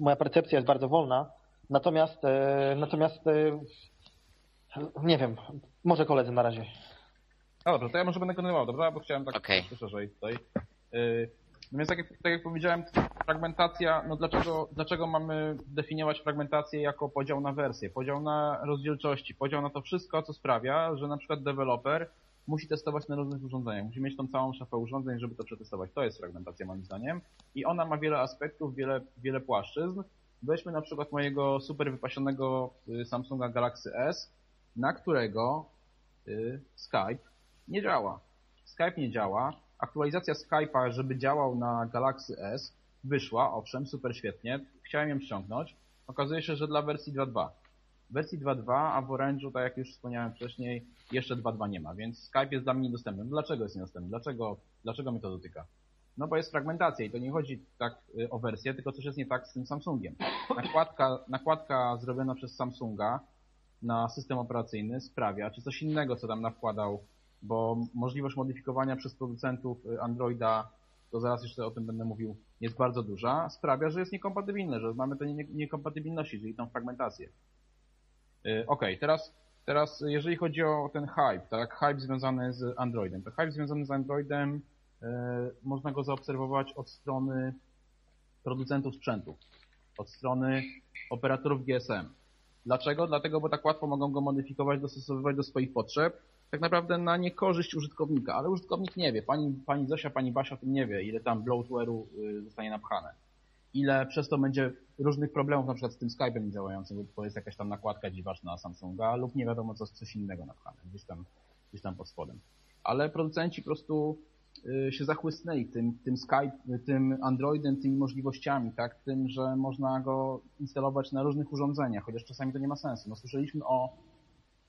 moja percepcja jest bardzo wolna. Natomiast nie wiem, może koledzy na razie. No dobrze, to ja może będę kontynuował, dobra? Bo chciałem tak szerzej tutaj. Natomiast tak jak powiedziałem, fragmentacja, no dlaczego mamy definiować fragmentację jako podział na wersje, podział na rozdzielczości, podział na to wszystko, co sprawia, że na przykład deweloper musi testować na różnych urządzeniach, musi mieć tą całą szafę urządzeń, żeby to przetestować. To jest fragmentacja moim zdaniem i ona ma wiele aspektów, wiele płaszczyzn. Weźmy na przykład mojego super wypasionego Samsunga Galaxy S, na którego Skype nie działa. Skype nie działa. Aktualizacja Skype'a, żeby działał na Galaxy S, wyszła, owszem, super świetnie, chciałem ją ściągnąć. Okazuje się, że dla wersji 2.2. Wersji 2.2, a w Orange'u, tak jak już wspomniałem wcześniej, jeszcze 2.2 nie ma, więc Skype jest dla mnie niedostępny. Dlaczego jest niedostępny? Dlaczego mnie to dotyka? No bo jest fragmentacja i to nie chodzi tak o wersję, tylko coś jest nie tak z tym Samsungiem. Nakładka zrobiona przez Samsunga na system operacyjny sprawia, czy coś innego, co tam nakładał, bo możliwość modyfikowania przez producentów Androida, to zaraz jeszcze o tym będę mówił, jest bardzo duża, sprawia, że jest niekompatybilne, że mamy te niekompatybilności, czyli tą fragmentację. Okej, teraz jeżeli chodzi o ten hype, tak, hype związany z Androidem, to hype związany z Androidem można go zaobserwować od strony producentów sprzętu. od strony operatorów GSM. Dlaczego? Dlatego, bo tak łatwo mogą go modyfikować, dostosowywać do swoich potrzeb, tak naprawdę na niekorzyść użytkownika, ale użytkownik nie wie, pani Zosia, pani Basia o tym nie wie, ile tam bloatware'u zostanie napchane, ile przez to będzie różnych problemów, na przykład z tym Skype'em niedziałającym, bo jest jakaś tam nakładka dziwaczna Samsunga lub nie wiadomo coś innego napchane, gdzieś tam pod spodem. Ale producenci po prostu się zachłysnęli tym Skype, tym Androidem, tymi możliwościami, tak, tym, że można go instalować na różnych urządzeniach, chociaż czasami to nie ma sensu. No, słyszeliśmy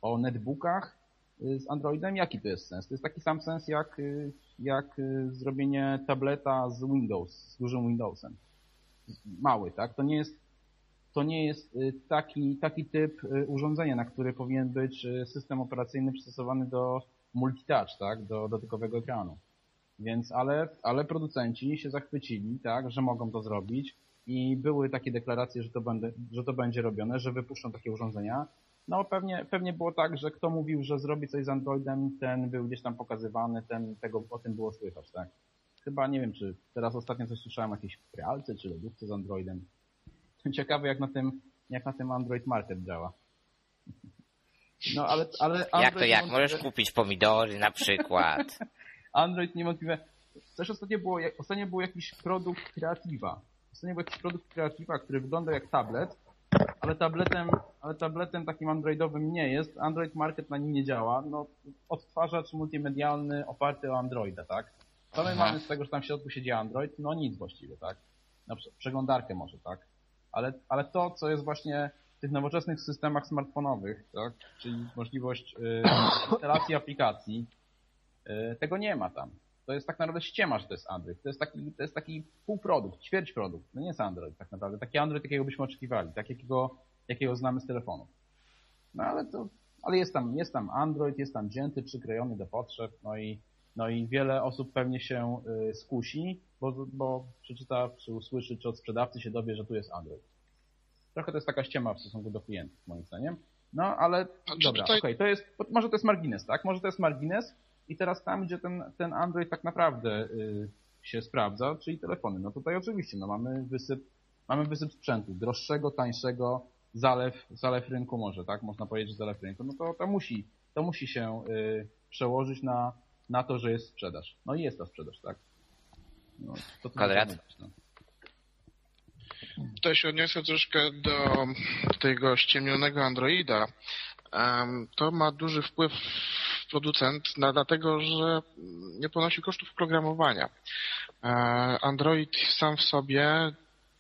o netbookach z Androidem, jaki to jest sens? To jest taki sam sens jak zrobienie tableta z Windows, z dużym Windowsem. Mały, tak? To nie jest taki typ urządzenia, na który powinien być system operacyjny przystosowany do multitouch, tak? Do dotykowego ekranu. Więc, ale producenci się zachwycili, tak, że mogą to zrobić i były takie deklaracje, że to będzie robione, że wypuszczą takie urządzenia. No pewnie było tak, że kto mówił, że zrobi coś z Androidem, ten był gdzieś tam pokazywany, o tym było słychać, tak. Chyba nie wiem, czy teraz ostatnio coś słyszałem o jakiejś pralce czy lodówce z Androidem. Ciekawe jak na tym Android Market działa. No ale Android jak możesz kupić pomidory na przykład. Android niewątpliwie. Też ostatnio było jakiś produkt Kreatywa. Ostatnio był jakiś produkt Kreatywa, który wyglądał jak tablet, ale tabletem takim androidowym nie jest. Android Market na nim nie działa. No, odtwarzacz multimedialny oparty o Androida, tak? Co my mamy z tego, że tam w środku siedzi Android? No nic właściwie, tak? Na przeglądarkę może, tak? Ale to, co jest właśnie w tych nowoczesnych systemach smartfonowych, tak? Czyli możliwość instalacji aplikacji, tego nie ma tam. To jest tak naprawdę ściema, że to jest Android. To jest taki półprodukt, ćwierćprodukt. No nie jest Android tak naprawdę. Taki Android, jakiego byśmy oczekiwali, tak? Jakiego znamy z telefonu. No ale jest tam Android, jest tam dżęty przykrojony do potrzeb, no i wiele osób pewnie się skusi, bo przeczyta, czy usłyszy, czy od sprzedawcy się dowie, że tu jest Android. Trochę to jest taka ściema w stosunku do klientów, moim zdaniem. No ale dobra, okej, to jest, może to jest margines, tak? Może to jest margines i teraz tam, gdzie ten Android tak naprawdę się sprawdza, czyli telefony. No tutaj oczywiście, no mamy wysyp sprzętu, droższego, tańszego, zalew rynku może, tak? Można powiedzieć, że zalew rynku. No to musi się przełożyć na to, że jest sprzedaż. No i jest ta sprzedaż, tak? No, to Konrad? To się odniosę troszkę do tego ściemnionego Androida. To ma duży wpływ producent, dlatego że nie ponosi kosztów programowania. Android sam w sobie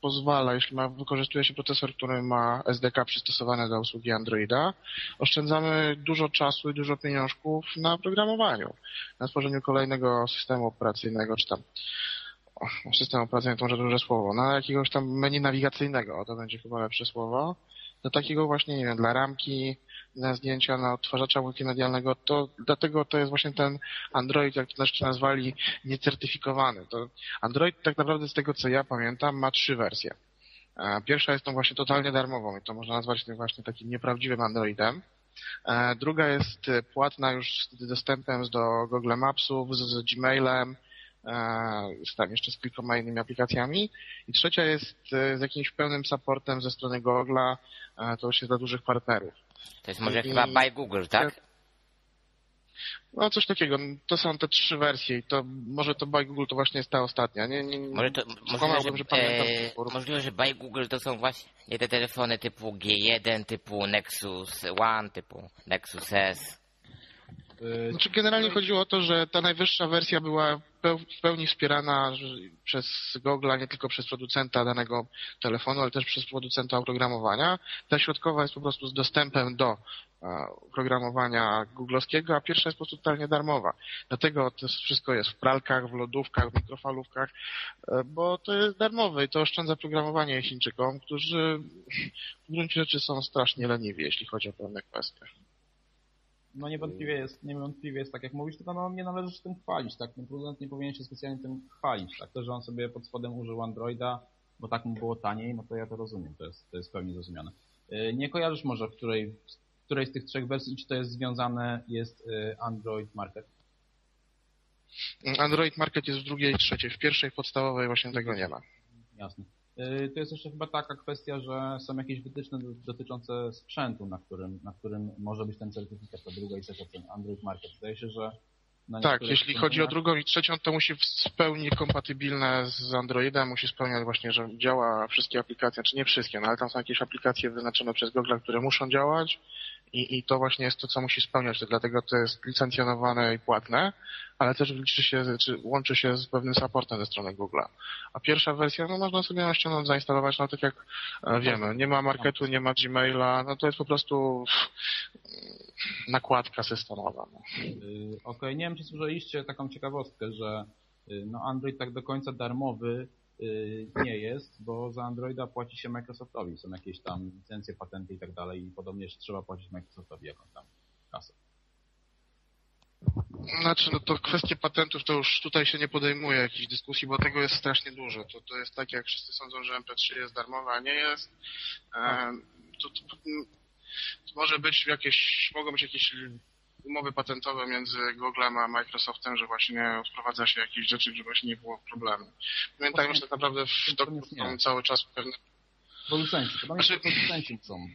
pozwala, jeśli wykorzystuje się procesor, który ma SDK przystosowane do usługi Androida, oszczędzamy dużo czasu i dużo pieniążków na programowaniu, na tworzeniu kolejnego systemu operacyjnego, czy tam system operacyjny to może duże słowo, na jakiegoś tam menu nawigacyjnego, to będzie chyba lepsze słowo, do takiego właśnie, nie wiem, dla ramki, na zdjęcia, na odtwarzacza multimedialnego, to dlatego to jest właśnie ten Android, jak to nazwali, niecertyfikowany. To Android tak naprawdę z tego, co ja pamiętam, ma 3 wersje. Pierwsza jest tą właśnie totalnie darmową i to można nazwać tym właśnie takim nieprawdziwym Androidem. Druga jest płatna już z dostępem do Google Mapsów, z Gmailem, tam jeszcze z kilkoma innymi aplikacjami i trzecia jest z jakimś pełnym supportem ze strony Google'a, to już jest dla dużych partnerów. To jest może chyba by Google, tak? No coś takiego, to są te 3 wersje i to może to by Google to właśnie jest ta ostatnia. Nie, możliwe, że by Google to są właśnie te telefony typu G1, typu Nexus One, typu Nexus S. Znaczy generalnie chodziło o to, że ta najwyższa wersja była w pełni wspierana przez Google'a, nie tylko przez producenta danego telefonu, ale też przez producenta oprogramowania. Ta środkowa jest po prostu z dostępem do oprogramowania google'owskiego, a pierwsza jest po prostu totalnie darmowa. Dlatego to wszystko jest w pralkach, w lodówkach, w mikrofalówkach, bo to jest darmowe i to oszczędza programowanie Chińczykom, którzy w gruncie rzeczy są strasznie leniwi, jeśli chodzi o pewne kwestie. No niewątpliwie jest tak jak mówisz, tylko no nie należy się tym chwalić, tak? Ten producent nie powinien się specjalnie tym chwalić, tak? To, że on sobie pod spodem użył Androida, bo tak mu było taniej, no to ja to rozumiem, to jest pełni zrozumiane. Nie kojarzysz może, w której z tych 3 wersji i czy to jest związane jest Android Market? Android Market jest w drugiej i trzeciej, w pierwszej podstawowej właśnie tego nie ma. Jasne. To jest jeszcze chyba taka kwestia, że są jakieś wytyczne dotyczące sprzętu, na którym może być ten certyfikat, ta druga i trzecia cena, Android Market. Zdaje się, że... Tak, jeśli chodzi o drugą i trzecią, to musi w pełni kompatybilne z Androidem, musi spełniać właśnie, że działa wszystkie aplikacje, czy nie wszystkie, no ale tam są jakieś aplikacje wyznaczone przez Google, które muszą działać i to właśnie jest to, co musi spełniać, dlatego to jest licencjonowane i płatne, ale też liczy się, czy łączy się z pewnym supportem ze strony Google'a. A pierwsza wersja, no można sobie ją ściągnąć, zainstalować, no tak jak wiemy, nie ma marketu, nie ma Gmaila, no to jest po prostu nakładka systemowa. No. Okej, nie wiem, czy słyszeliście taką ciekawostkę, że no Android tak do końca darmowy nie jest, bo za Androida płaci się Microsoftowi, są jakieś tam licencje, patenty i tak dalej i podobnież trzeba płacić Microsoftowi jakąś tam kasę. Znaczy, no to kwestie patentów to już tutaj się nie podejmuje jakichś dyskusji, bo tego jest strasznie dużo. To jest tak, jak wszyscy sądzą, że MP3 jest darmowe, a nie jest. To może być jakieś, mogą być jakieś umowy patentowe między Googlem a Microsoftem, że właśnie wprowadza się jakieś rzeczy, żeby właśnie nie było problemu. Pamiętajmy, że tak naprawdę w toku są cały czas pewne... Producenci, to znaczy... producenci chcą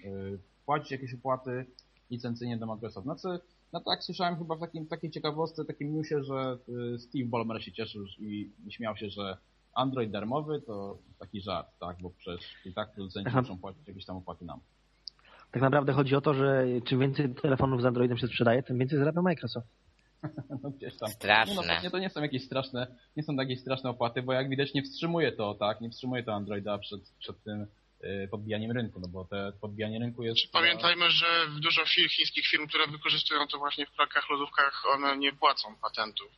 płacić jakieś opłaty licencyjnie do Microsoft. Znaczy, no tak, słyszałem chyba w takiej ciekawostce, takim newsie, że Steve Ballmer się cieszył i śmiał się, że Android darmowy to taki żart, tak, bo przecież i tak producenci muszą płacić jakieś tam opłaty nam. Tak naprawdę chodzi o to, że czym więcej telefonów z Androidem się sprzedaje, tym więcej zarabia Microsoft. No gdzieś tam. Straszne. No, to nie są jakieś straszne, nie są takie straszne opłaty, bo jak widać nie wstrzymuje to, tak, nie wstrzymuje to Androida przed tym podbijaniem rynku, no bo te podbijanie rynku jest... Pamiętajmy, że dużo chińskich firm, które wykorzystują to właśnie w pralkach, lodówkach, one nie płacą patentów.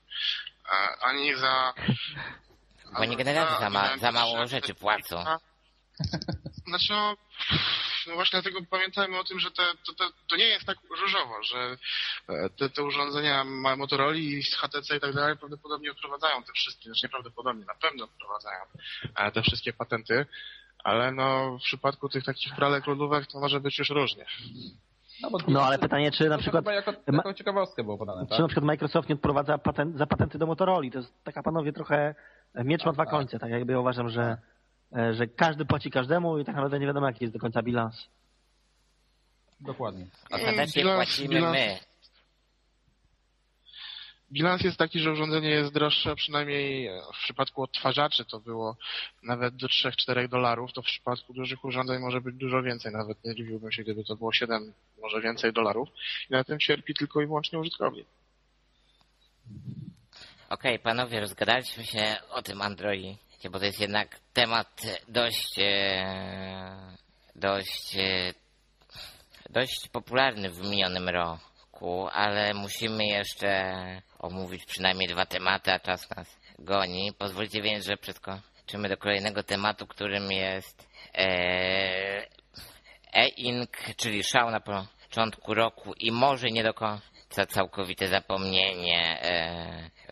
Ani za... Oni generalnie za mało rzeczy płacą. Znaczy, no właśnie dlatego pamiętajmy o tym, że to nie jest tak różowo, że te urządzenia Motoroli, HTC i tak dalej prawdopodobnie odprowadzają te wszystkie, znaczy nieprawdopodobnie, na pewno odprowadzają te wszystkie patenty, ale no w przypadku tych takich pralek, lodówek to może być już różnie. No ale pytanie, czy na przykład... Jako ciekawostkę było podane, tak? Czy na przykład Microsoft nie odprowadza za patenty do Motoroli? To jest taka, panowie, trochę miecz ma dwa końce, tak jakby ja uważam, że każdy płaci każdemu i tak naprawdę nie wiadomo, jaki jest do końca bilans. Dokładnie. Ostatecznie płacimy my. Bilans jest taki, że urządzenie jest droższe, przynajmniej w przypadku odtwarzaczy to było nawet do 3-4 dolarów, to w przypadku dużych urządzeń może być dużo więcej, nawet nie dziwiłbym się, gdyby to było 7, może więcej dolarów. I na tym cierpi tylko i wyłącznie użytkownik. Okej, panowie, rozgadaliśmy się o tym Androidzie, bo to jest jednak temat dość popularny w minionym roku, ale musimy jeszcze omówić przynajmniej dwa tematy, a czas nas goni. Pozwólcie więc, że przeskoczymy do kolejnego tematu, którym jest E-ink, czyli szał na początku roku i może nie do końca całkowite zapomnienie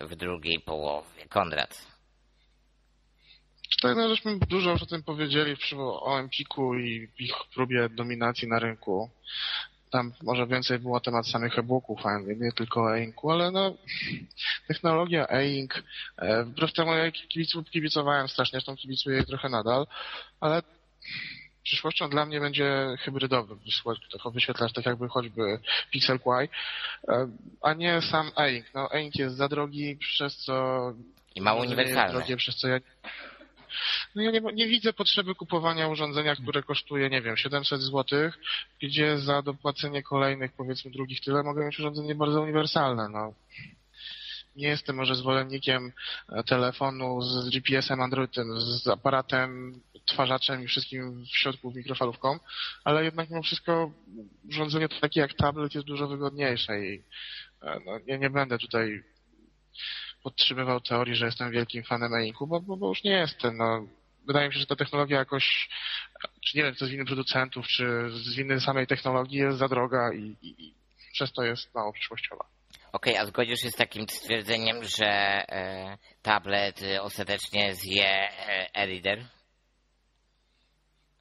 w drugiej połowie. Konrad. Tak, no żeśmy dużo już o tym powiedzieli o Empiku i ich próbie dominacji na rynku. Tam może więcej było temat samych e-booków, nie tylko o e-inku, ale no technologia e-ink, wbrew temu ja kibicowałem strasznie, zresztą kibicuję trochę nadal, ale przyszłością dla mnie będzie hybrydowy wyświetlacz, tak jakby choćby Pixel Quai, a nie sam e-ink. No e-ink jest za drogi, przez co... I mało uniwersalny. Drogie, przez co ja... No ja nie widzę potrzeby kupowania urządzenia, które kosztuje, nie wiem, 700 zł, gdzie za dopłacenie kolejnych, powiedzmy, drugich tyle mogę mieć urządzenie bardzo uniwersalne. No. Nie jestem może zwolennikiem telefonu z GPS-em, Androidem, z aparatem, odtwarzaczem i wszystkim w środku, mikrofalówką, ale jednak mimo wszystko urządzenie takie jak tablet jest dużo wygodniejsze i no, ja nie będę tutaj podtrzymywał teorii, że jestem wielkim fanem e-inku, bo już nie jestem. No. Wydaje mi się, że ta technologia jakoś, czy nie wiem, co z winy producentów, czy z winy samej technologii jest za droga i przez to jest mało przyszłościowa. Okej, a zgodzisz się z takim stwierdzeniem, że tablet ostatecznie zje e-reader?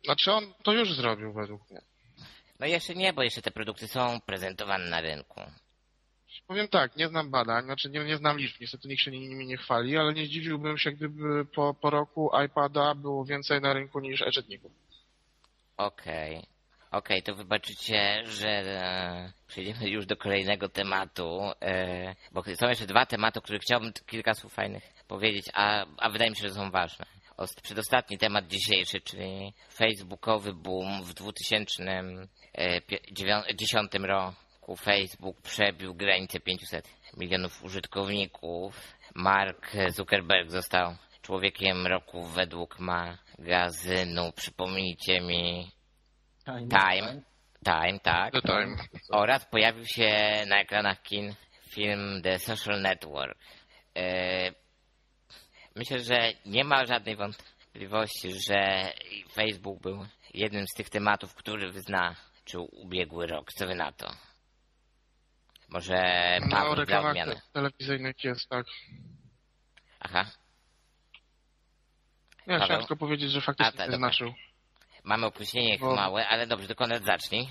Znaczy on to już zrobił według mnie. No jeszcze nie, bo jeszcze te produkty są prezentowane na rynku. Powiem tak, nie znam badań, znaczy nie znam liczb, niestety nikt się nimi nie chwali, ale nie zdziwiłbym się, gdyby po roku iPada było więcej na rynku niż e-czytników. Okej, to wybaczycie, że przejdziemy już do kolejnego tematu, bo są jeszcze dwa tematy, o których chciałbym kilka słów fajnych powiedzieć, a wydaje mi się, że są ważne. Przedostatni temat dzisiejszy, czyli facebookowy boom w 2010 roku. Facebook przebił granicę 500 milionów użytkowników. Mark Zuckerberg został człowiekiem roku według magazynu, przypomnijcie mi, Time, tak. Oraz pojawił się na ekranach kin film The Social Network. Myślę, że nie ma żadnej wątpliwości, że Facebook był jednym z tych tematów, który wyznaczył ubiegły rok. Co wy na to? Może Paweł dla odmiany. No, telewizyjnych jest, tak. Aha. Ja chciałem tylko powiedzieć, że faktycznie wyznaczył. Mamy opóźnienie małe, ale dobrze, to Konrad zacznij.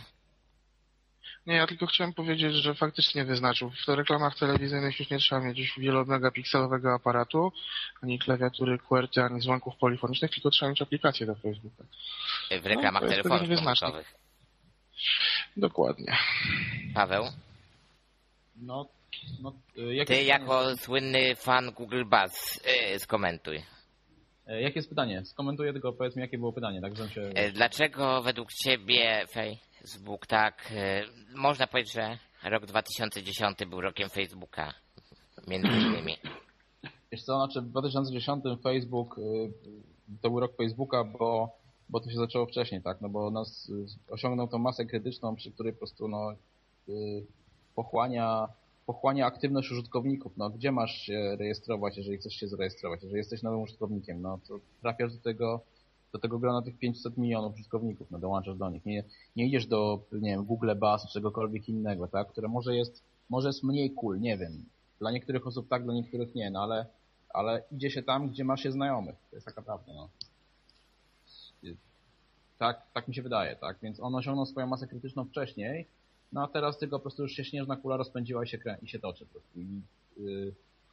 Nie, ja tylko chciałem powiedzieć, że faktycznie wyznaczył. W reklamach telewizyjnych już nie trzeba mieć wielomegapikselowego aparatu, ani klawiatury QWERTY, ani dzwonków polifonicznych, tylko trzeba mieć aplikację do Facebooka. W reklamach telefonów komórkowych. Dokładnie. Paweł? No ty jako słynny fan Google Buzz skomentuj. Jakie jest pytanie? Skomentuję, tylko powiedz mi, jakie było pytanie. Tak, żebym się... Dlaczego według ciebie Facebook tak... Można powiedzieć, że rok 2010 był rokiem Facebooka, między innymi. Wiesz co, znaczy w 2010 Facebook to był rok Facebooka, bo to się zaczęło wcześniej, tak? No bo nas osiągnął tą masę krytyczną, przy której po prostu no, pochłania aktywność użytkowników. No, gdzie masz się rejestrować, jeżeli chcesz się zarejestrować? Jeżeli jesteś nowym użytkownikiem, no to trafiasz do tego grona tych 500 milionów użytkowników, no dołączasz do nich. Nie idziesz do, nie wiem, Google Buzz czy czegokolwiek innego, tak? Które może jest mniej cool, nie wiem. Dla niektórych osób tak, dla niektórych nie, no ale idzie się tam, gdzie masz się znajomych. To jest taka prawda, no. Tak mi się wydaje, tak? Więc on osiągnął swoją masę krytyczną wcześniej. No a teraz tylko po prostu już się śnieżna kula rozpędziła i się toczy.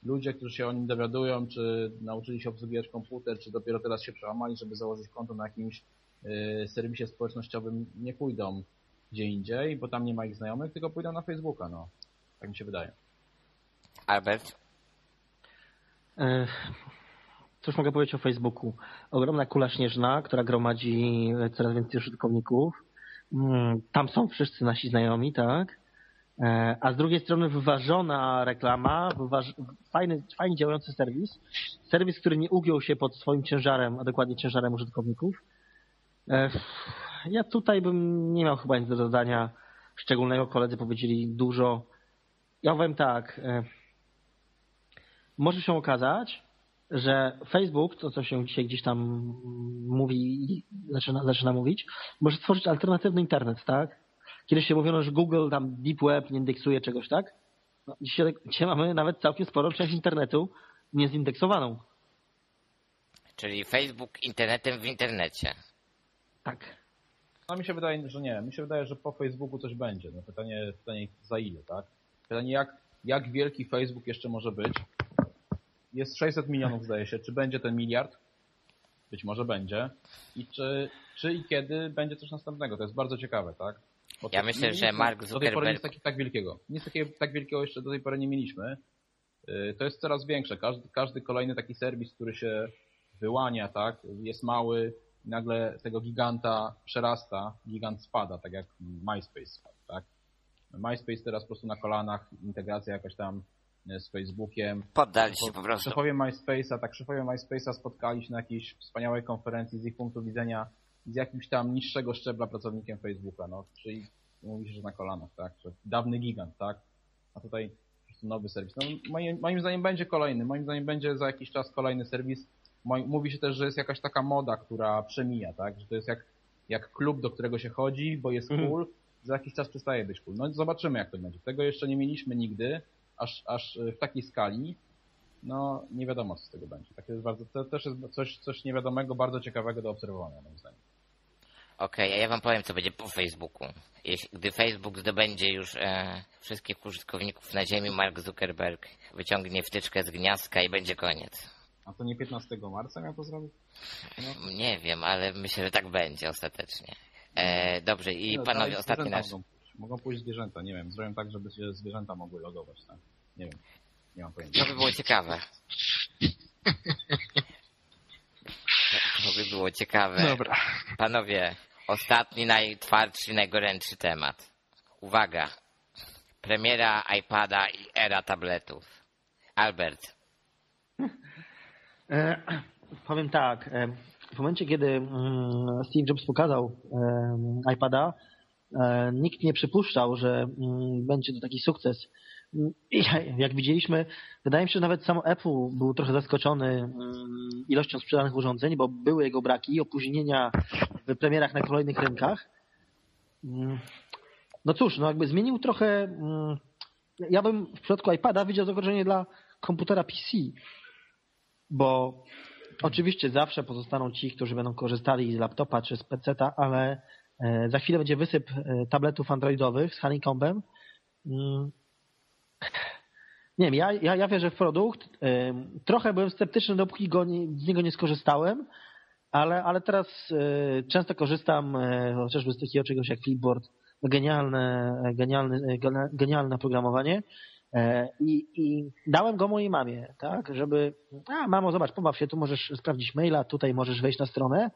Ludzie, którzy się o nim dowiadują, czy nauczyli się obsługiwać komputer, czy dopiero teraz się przełamali, żeby założyć konto na jakimś serwisie społecznościowym, nie pójdą gdzie indziej, bo tam nie ma ich znajomych, tylko pójdą na Facebooka, no. Tak mi się wydaje. Albert? Cóż mogę powiedzieć o Facebooku? Ogromna kula śnieżna, która gromadzi coraz więcej użytkowników. Tam są wszyscy nasi znajomi, tak? A z drugiej strony wyważona reklama, fajnie działający serwis, który nie ugiął się pod swoim ciężarem, a dokładnie ciężarem użytkowników. Ja tutaj bym nie miał chyba nic do dodania szczególnego, koledzy powiedzieli dużo. Ja powiem tak, może się okazać, że Facebook, to co się dzisiaj gdzieś tam mówi i zaczyna mówić, może stworzyć alternatywny internet, tak? Kiedyś się mówiono, że Google tam Deep Web nie indeksuje czegoś, tak? No, dzisiaj mamy nawet całkiem sporą część internetu niezindeksowaną. Czyli Facebook internetem w internecie. Tak. No mi się wydaje, że nie. Mi się wydaje, że po Facebooku coś będzie. No pytanie za ile, tak? Pytanie jak wielki Facebook jeszcze może być? Jest 600 milionów, zdaje się. Czy będzie ten miliard? Być może będzie. I czy i kiedy będzie coś następnego? To jest bardzo ciekawe, tak? Bo ja myślę, że Mark Zuckerberg... Do tej pory nic takiego tak wielkiego. Nic takiego tak wielkiego jeszcze do tej pory nie mieliśmy. To jest coraz większe. Każdy kolejny taki serwis, który się wyłania, tak? Jest mały i nagle tego giganta przerasta. Gigant spada, tak jak MySpace spadł, tak? MySpace teraz po prostu na kolanach, integracja jakaś tam z Facebookiem. Poddali się po prostu. Szefowie MySpace'a spotkali się na jakiejś wspaniałej konferencji z ich punktu widzenia z jakimś tam niższego szczebla pracownikiem Facebooka, no, czyli mówi się, że na kolanach, tak, że dawny gigant, tak, a tutaj nowy serwis. No, moim zdaniem będzie kolejny, moim zdaniem będzie za jakiś czas kolejny serwis. Mówi się też, że jest jakaś taka moda, która przemija, tak, że to jest jak klub, do którego się chodzi, bo jest cool, za jakiś czas przestaje być cool. No zobaczymy, jak to będzie. Tego jeszcze nie mieliśmy nigdy. Aż w takiej skali, no nie wiadomo, co z tego będzie. Tak jest bardzo, to też jest coś niewiadomego, bardzo ciekawego do obserwowania, moim zdaniem. Okej, a ja wam powiem, co będzie po Facebooku. Gdy Facebook zdobędzie już wszystkich użytkowników na ziemi, Mark Zuckerberg wyciągnie wtyczkę z gniazdka i będzie koniec. A to nie 15 marca miał to zrobić? No. Nie wiem, ale myślę, że tak będzie ostatecznie. Dobrze, i panowie, ostatni nasz... Mogą pójść zwierzęta, nie wiem. Zrobię tak, żeby się zwierzęta mogły logować, tak? Nie wiem, nie mam pojęcia. To by było ciekawe. To by było ciekawe. Dobra. Panowie, ostatni, najtwardszy, najgorętszy temat. Uwaga. Premiera iPada i era tabletów. Albert. Powiem tak. W momencie, kiedy Steve Jobs pokazał iPada, nikt nie przypuszczał, że będzie to taki sukces. I jak widzieliśmy, wydaje mi się, że nawet sam Apple był trochę zaskoczony ilością sprzedanych urządzeń, bo były jego braki, opóźnienia w premierach na kolejnych rynkach. No cóż, no jakby zmienił trochę... Ja bym w przypadku iPada widział zagrożenie dla komputera PC, bo oczywiście zawsze pozostaną ci, którzy będą korzystali z laptopa czy z peceta, ale za chwilę będzie wysyp tabletów androidowych z honeycombem. Nie wiem, ja wierzę w produkt. Trochę byłem sceptyczny, dopóki z niego nie skorzystałem, ale teraz często korzystam chociażby z takiego czegoś jak Flipboard. Genialne oprogramowanie. I dałem go mojej mamie, tak, żeby, mamo, zobacz, pobaw się, tu możesz sprawdzić maila, tutaj możesz wejść na stronę.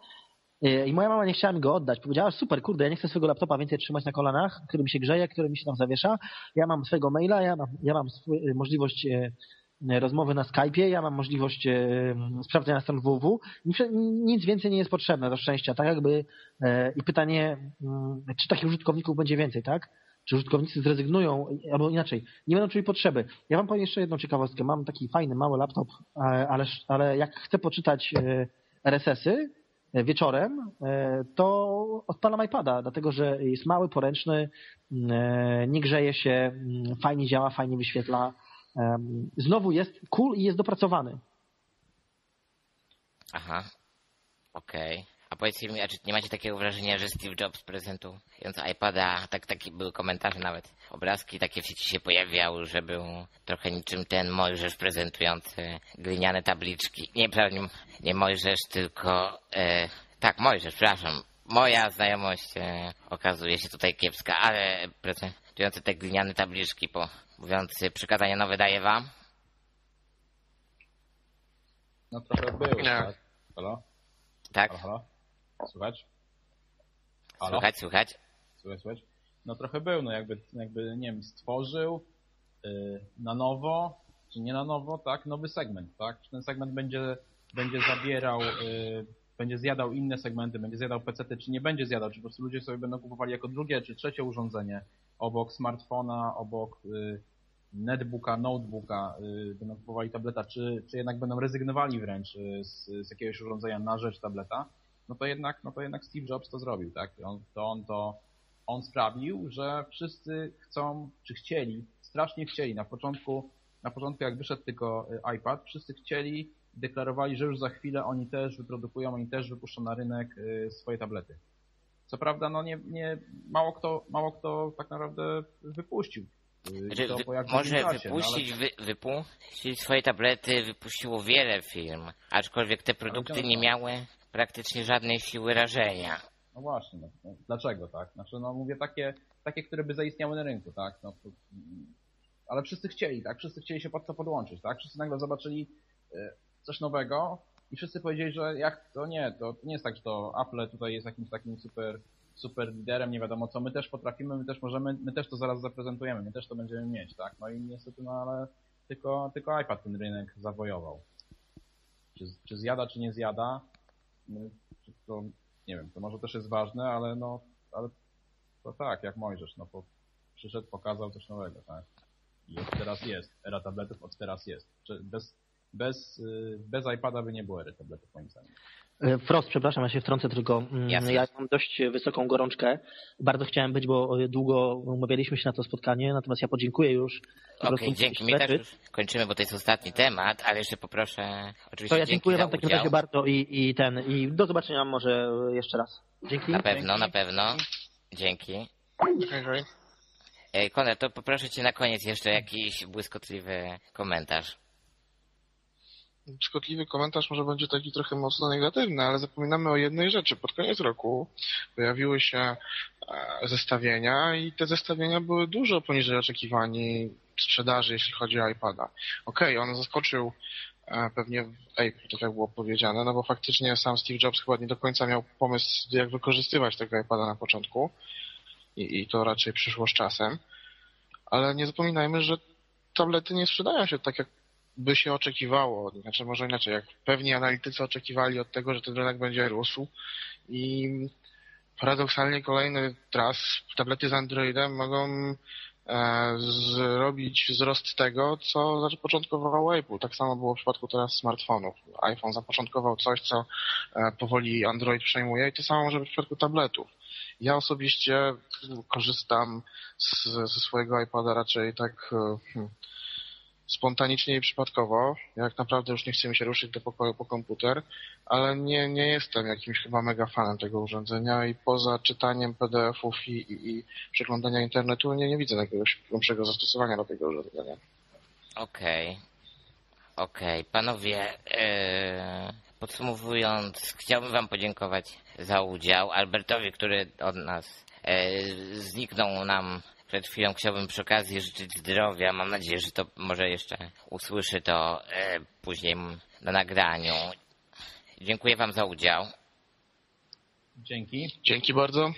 I moja mama nie chciała mi go oddać. Powiedziała, super, kurde, ja nie chcę swojego laptopa więcej trzymać na kolanach, który mi się grzeje, który mi się tam zawiesza. Ja mam swojego maila, ja mam możliwość rozmowy na Skype'ie, ja mam możliwość sprawdzenia stron www. Nic więcej nie jest potrzebne do szczęścia, tak jakby. I pytanie, czy takich użytkowników będzie więcej, tak? Czy użytkownicy zrezygnują, albo inaczej, nie będą czuli potrzeby. Ja wam powiem jeszcze jedną ciekawostkę. Mam taki fajny, mały laptop, ale jak chcę poczytać RSS-y wieczorem, to odpalam iPada, dlatego że jest mały, poręczny, nie grzeje się, fajnie działa, fajnie wyświetla. Znowu jest cool i jest dopracowany. Aha, okej. A powiedzcie mi, czy nie macie takiego wrażenia, że Steve Jobs prezentując iPada, taki były komentarze nawet, obrazki takie w sieci się pojawiały, że był trochę niczym ten Mojżesz prezentujący gliniane tabliczki. Nie Mojżesz, tylko... tak, Mojżesz, przepraszam. Moja znajomość okazuje się tutaj kiepska, ale prezentujący te gliniane tabliczki, mówiący przykazania nowe daję wam. No trochę było, tak? Halo? Tak. Halo? Słychać? Halo? Słychać? No trochę był, no jakby nie wiem, stworzył na nowo, czy nie na nowo, tak, nowy segment, tak? Czy ten segment będzie zabierał, będzie zjadał inne segmenty, będzie zjadał pecety, czy nie będzie zjadał, czy po prostu ludzie sobie będą kupowali jako drugie, czy trzecie urządzenie obok smartfona, obok netbooka, notebooka, będą kupowali tableta, czy jednak będą rezygnowali wręcz z jakiegoś urządzenia na rzecz tableta. No to jednak Steve Jobs to zrobił, tak? On sprawił, że wszyscy chcą, czy chcieli, strasznie chcieli. Na początku jak wyszedł tylko iPad, wszyscy chcieli, deklarowali, że już za chwilę oni też wyprodukują, oni też wypuszczą na rynek swoje tablety. Co prawda, no nie mało kto tak naprawdę wypuścił. Wypuścić swoje tablety wypuściło wiele firm, aczkolwiek te produkty nie miały praktycznie żadnej siły rażenia. No właśnie, no, dlaczego tak? Znaczy, no mówię takie, które by zaistniały na rynku, tak? No, ale wszyscy chcieli, tak? Wszyscy chcieli się pod to podłączyć, tak? Wszyscy nagle zobaczyli coś nowego i wszyscy powiedzieli, że jak to nie, to nie jest tak, że to Apple tutaj jest jakimś takim super liderem, nie wiadomo co, my też potrafimy, my też możemy, my też to zaraz zaprezentujemy, my też to będziemy mieć, tak? No i niestety, no ale tylko iPad ten rynek zawojował. Czy zjada, czy nie zjada, to nie wiem, to może też jest ważne, ale to tak, jak Mojżesz, no przyszedł, pokazał coś nowego, tak? I od teraz jest, era tabletów od teraz jest. Bez iPada by nie było ery tabletów, moim zdaniem. Wprost, przepraszam, ja się wtrącę tylko. Jasne. Ja mam dość wysoką gorączkę. Bardzo chciałem być, bo długo umawialiśmy się na to spotkanie, natomiast ja podziękuję już. Okej, dzięki. My też już kończymy, bo to jest ostatni temat, ale jeszcze poproszę oczywiście. To ja dziękuję Wam w takim razie bardzo i do zobaczenia może jeszcze raz. Dzięki. Na pewno. Dzięki. Konrad, to poproszę Cię na koniec jeszcze jakiś błyskotliwy komentarz. Szkodliwy komentarz może będzie taki trochę mocno negatywny, ale zapominamy o jednej rzeczy. Pod koniec roku pojawiły się zestawienia i te zestawienia były dużo poniżej oczekiwań sprzedaży, jeśli chodzi o iPada. Okej, on zaskoczył pewnie Apple, tak jak było powiedziane, no bo faktycznie sam Steve Jobs chyba nie do końca miał pomysł, jak wykorzystywać tego iPada na początku i to raczej przyszło z czasem. Ale nie zapominajmy, że tablety nie sprzedają się tak, jak by się oczekiwało, znaczy może inaczej, jak pewni analitycy oczekiwali od tego, że ten rynek będzie rósł i paradoksalnie kolejny raz tablety z Androidem mogą zrobić wzrost tego, co zapoczątkował Apple. Tak samo było w przypadku teraz smartfonów. iPhone zapoczątkował coś, co powoli Android przejmuje i to samo może być w przypadku tabletów. Ja osobiście korzystam ze swojego iPada raczej tak spontanicznie i przypadkowo. Jak naprawdę już nie chcę mi się ruszyć do pokoju po komputer, ale nie jestem jakimś chyba mega fanem tego urządzenia i poza czytaniem PDF-ów i przeglądania internetu nie widzę jakiegoś głębszego zastosowania do tego urządzenia. Okej. Panowie, podsumowując, chciałbym Wam podziękować za udział. Albertowi, który od nas zniknął nam przed chwilą, chciałbym przy okazji życzyć zdrowia. Mam nadzieję, że to może jeszcze usłyszy to później na nagraniu. Dziękuję Wam za udział. Dzięki. Dzięki bardzo.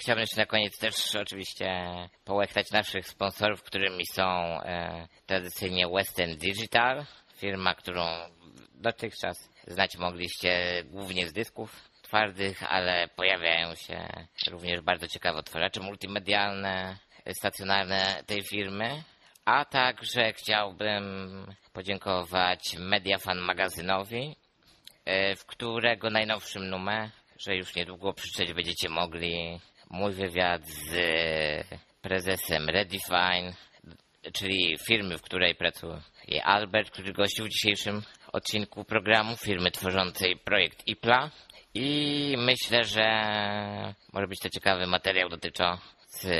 Chciałbym jeszcze na koniec też oczywiście połechtać naszych sponsorów, którymi są tradycyjnie Western Digital, firma, którą dotychczas znać mogliście głównie z dysków twardych, ale pojawiają się również bardzo ciekawe odtwarzacze multimedialne, stacjonarne tej firmy, a także chciałbym podziękować Mediafan magazynowi, w którego najnowszym numerze już niedługo przeczytać będziecie mogli mój wywiad z prezesem Redefine, czyli firmy, w której pracuje Albert, który gościł w dzisiejszym odcinku programu, firmy tworzącej projekt IPLA. I myślę, że może być to ciekawy materiał dotyczący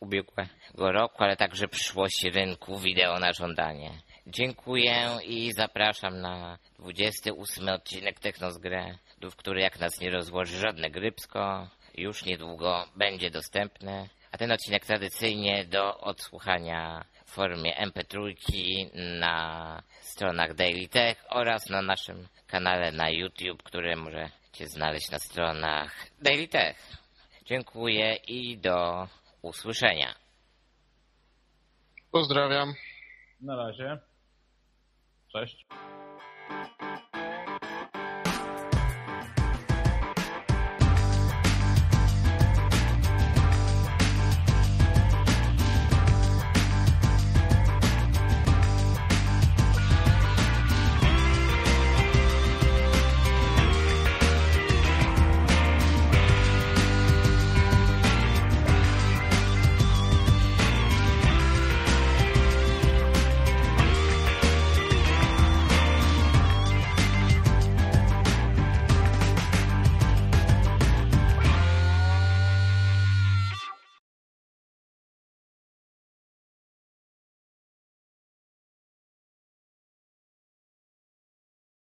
ubiegłego roku, ale także przyszłości rynku wideo na żądanie. Dziękuję i zapraszam na 28 odcinek Technosgredów, który jak nas nie rozłoży żadne grypsko, już niedługo będzie dostępny. A ten odcinek tradycyjnie do odsłuchania w formie MP3 na stronach Daily Tech oraz na naszym kanale na YouTube, który możecie znaleźć na stronach Daily Tech. Dziękuję i do usłyszenia. Pozdrawiam. Na razie. Cześć.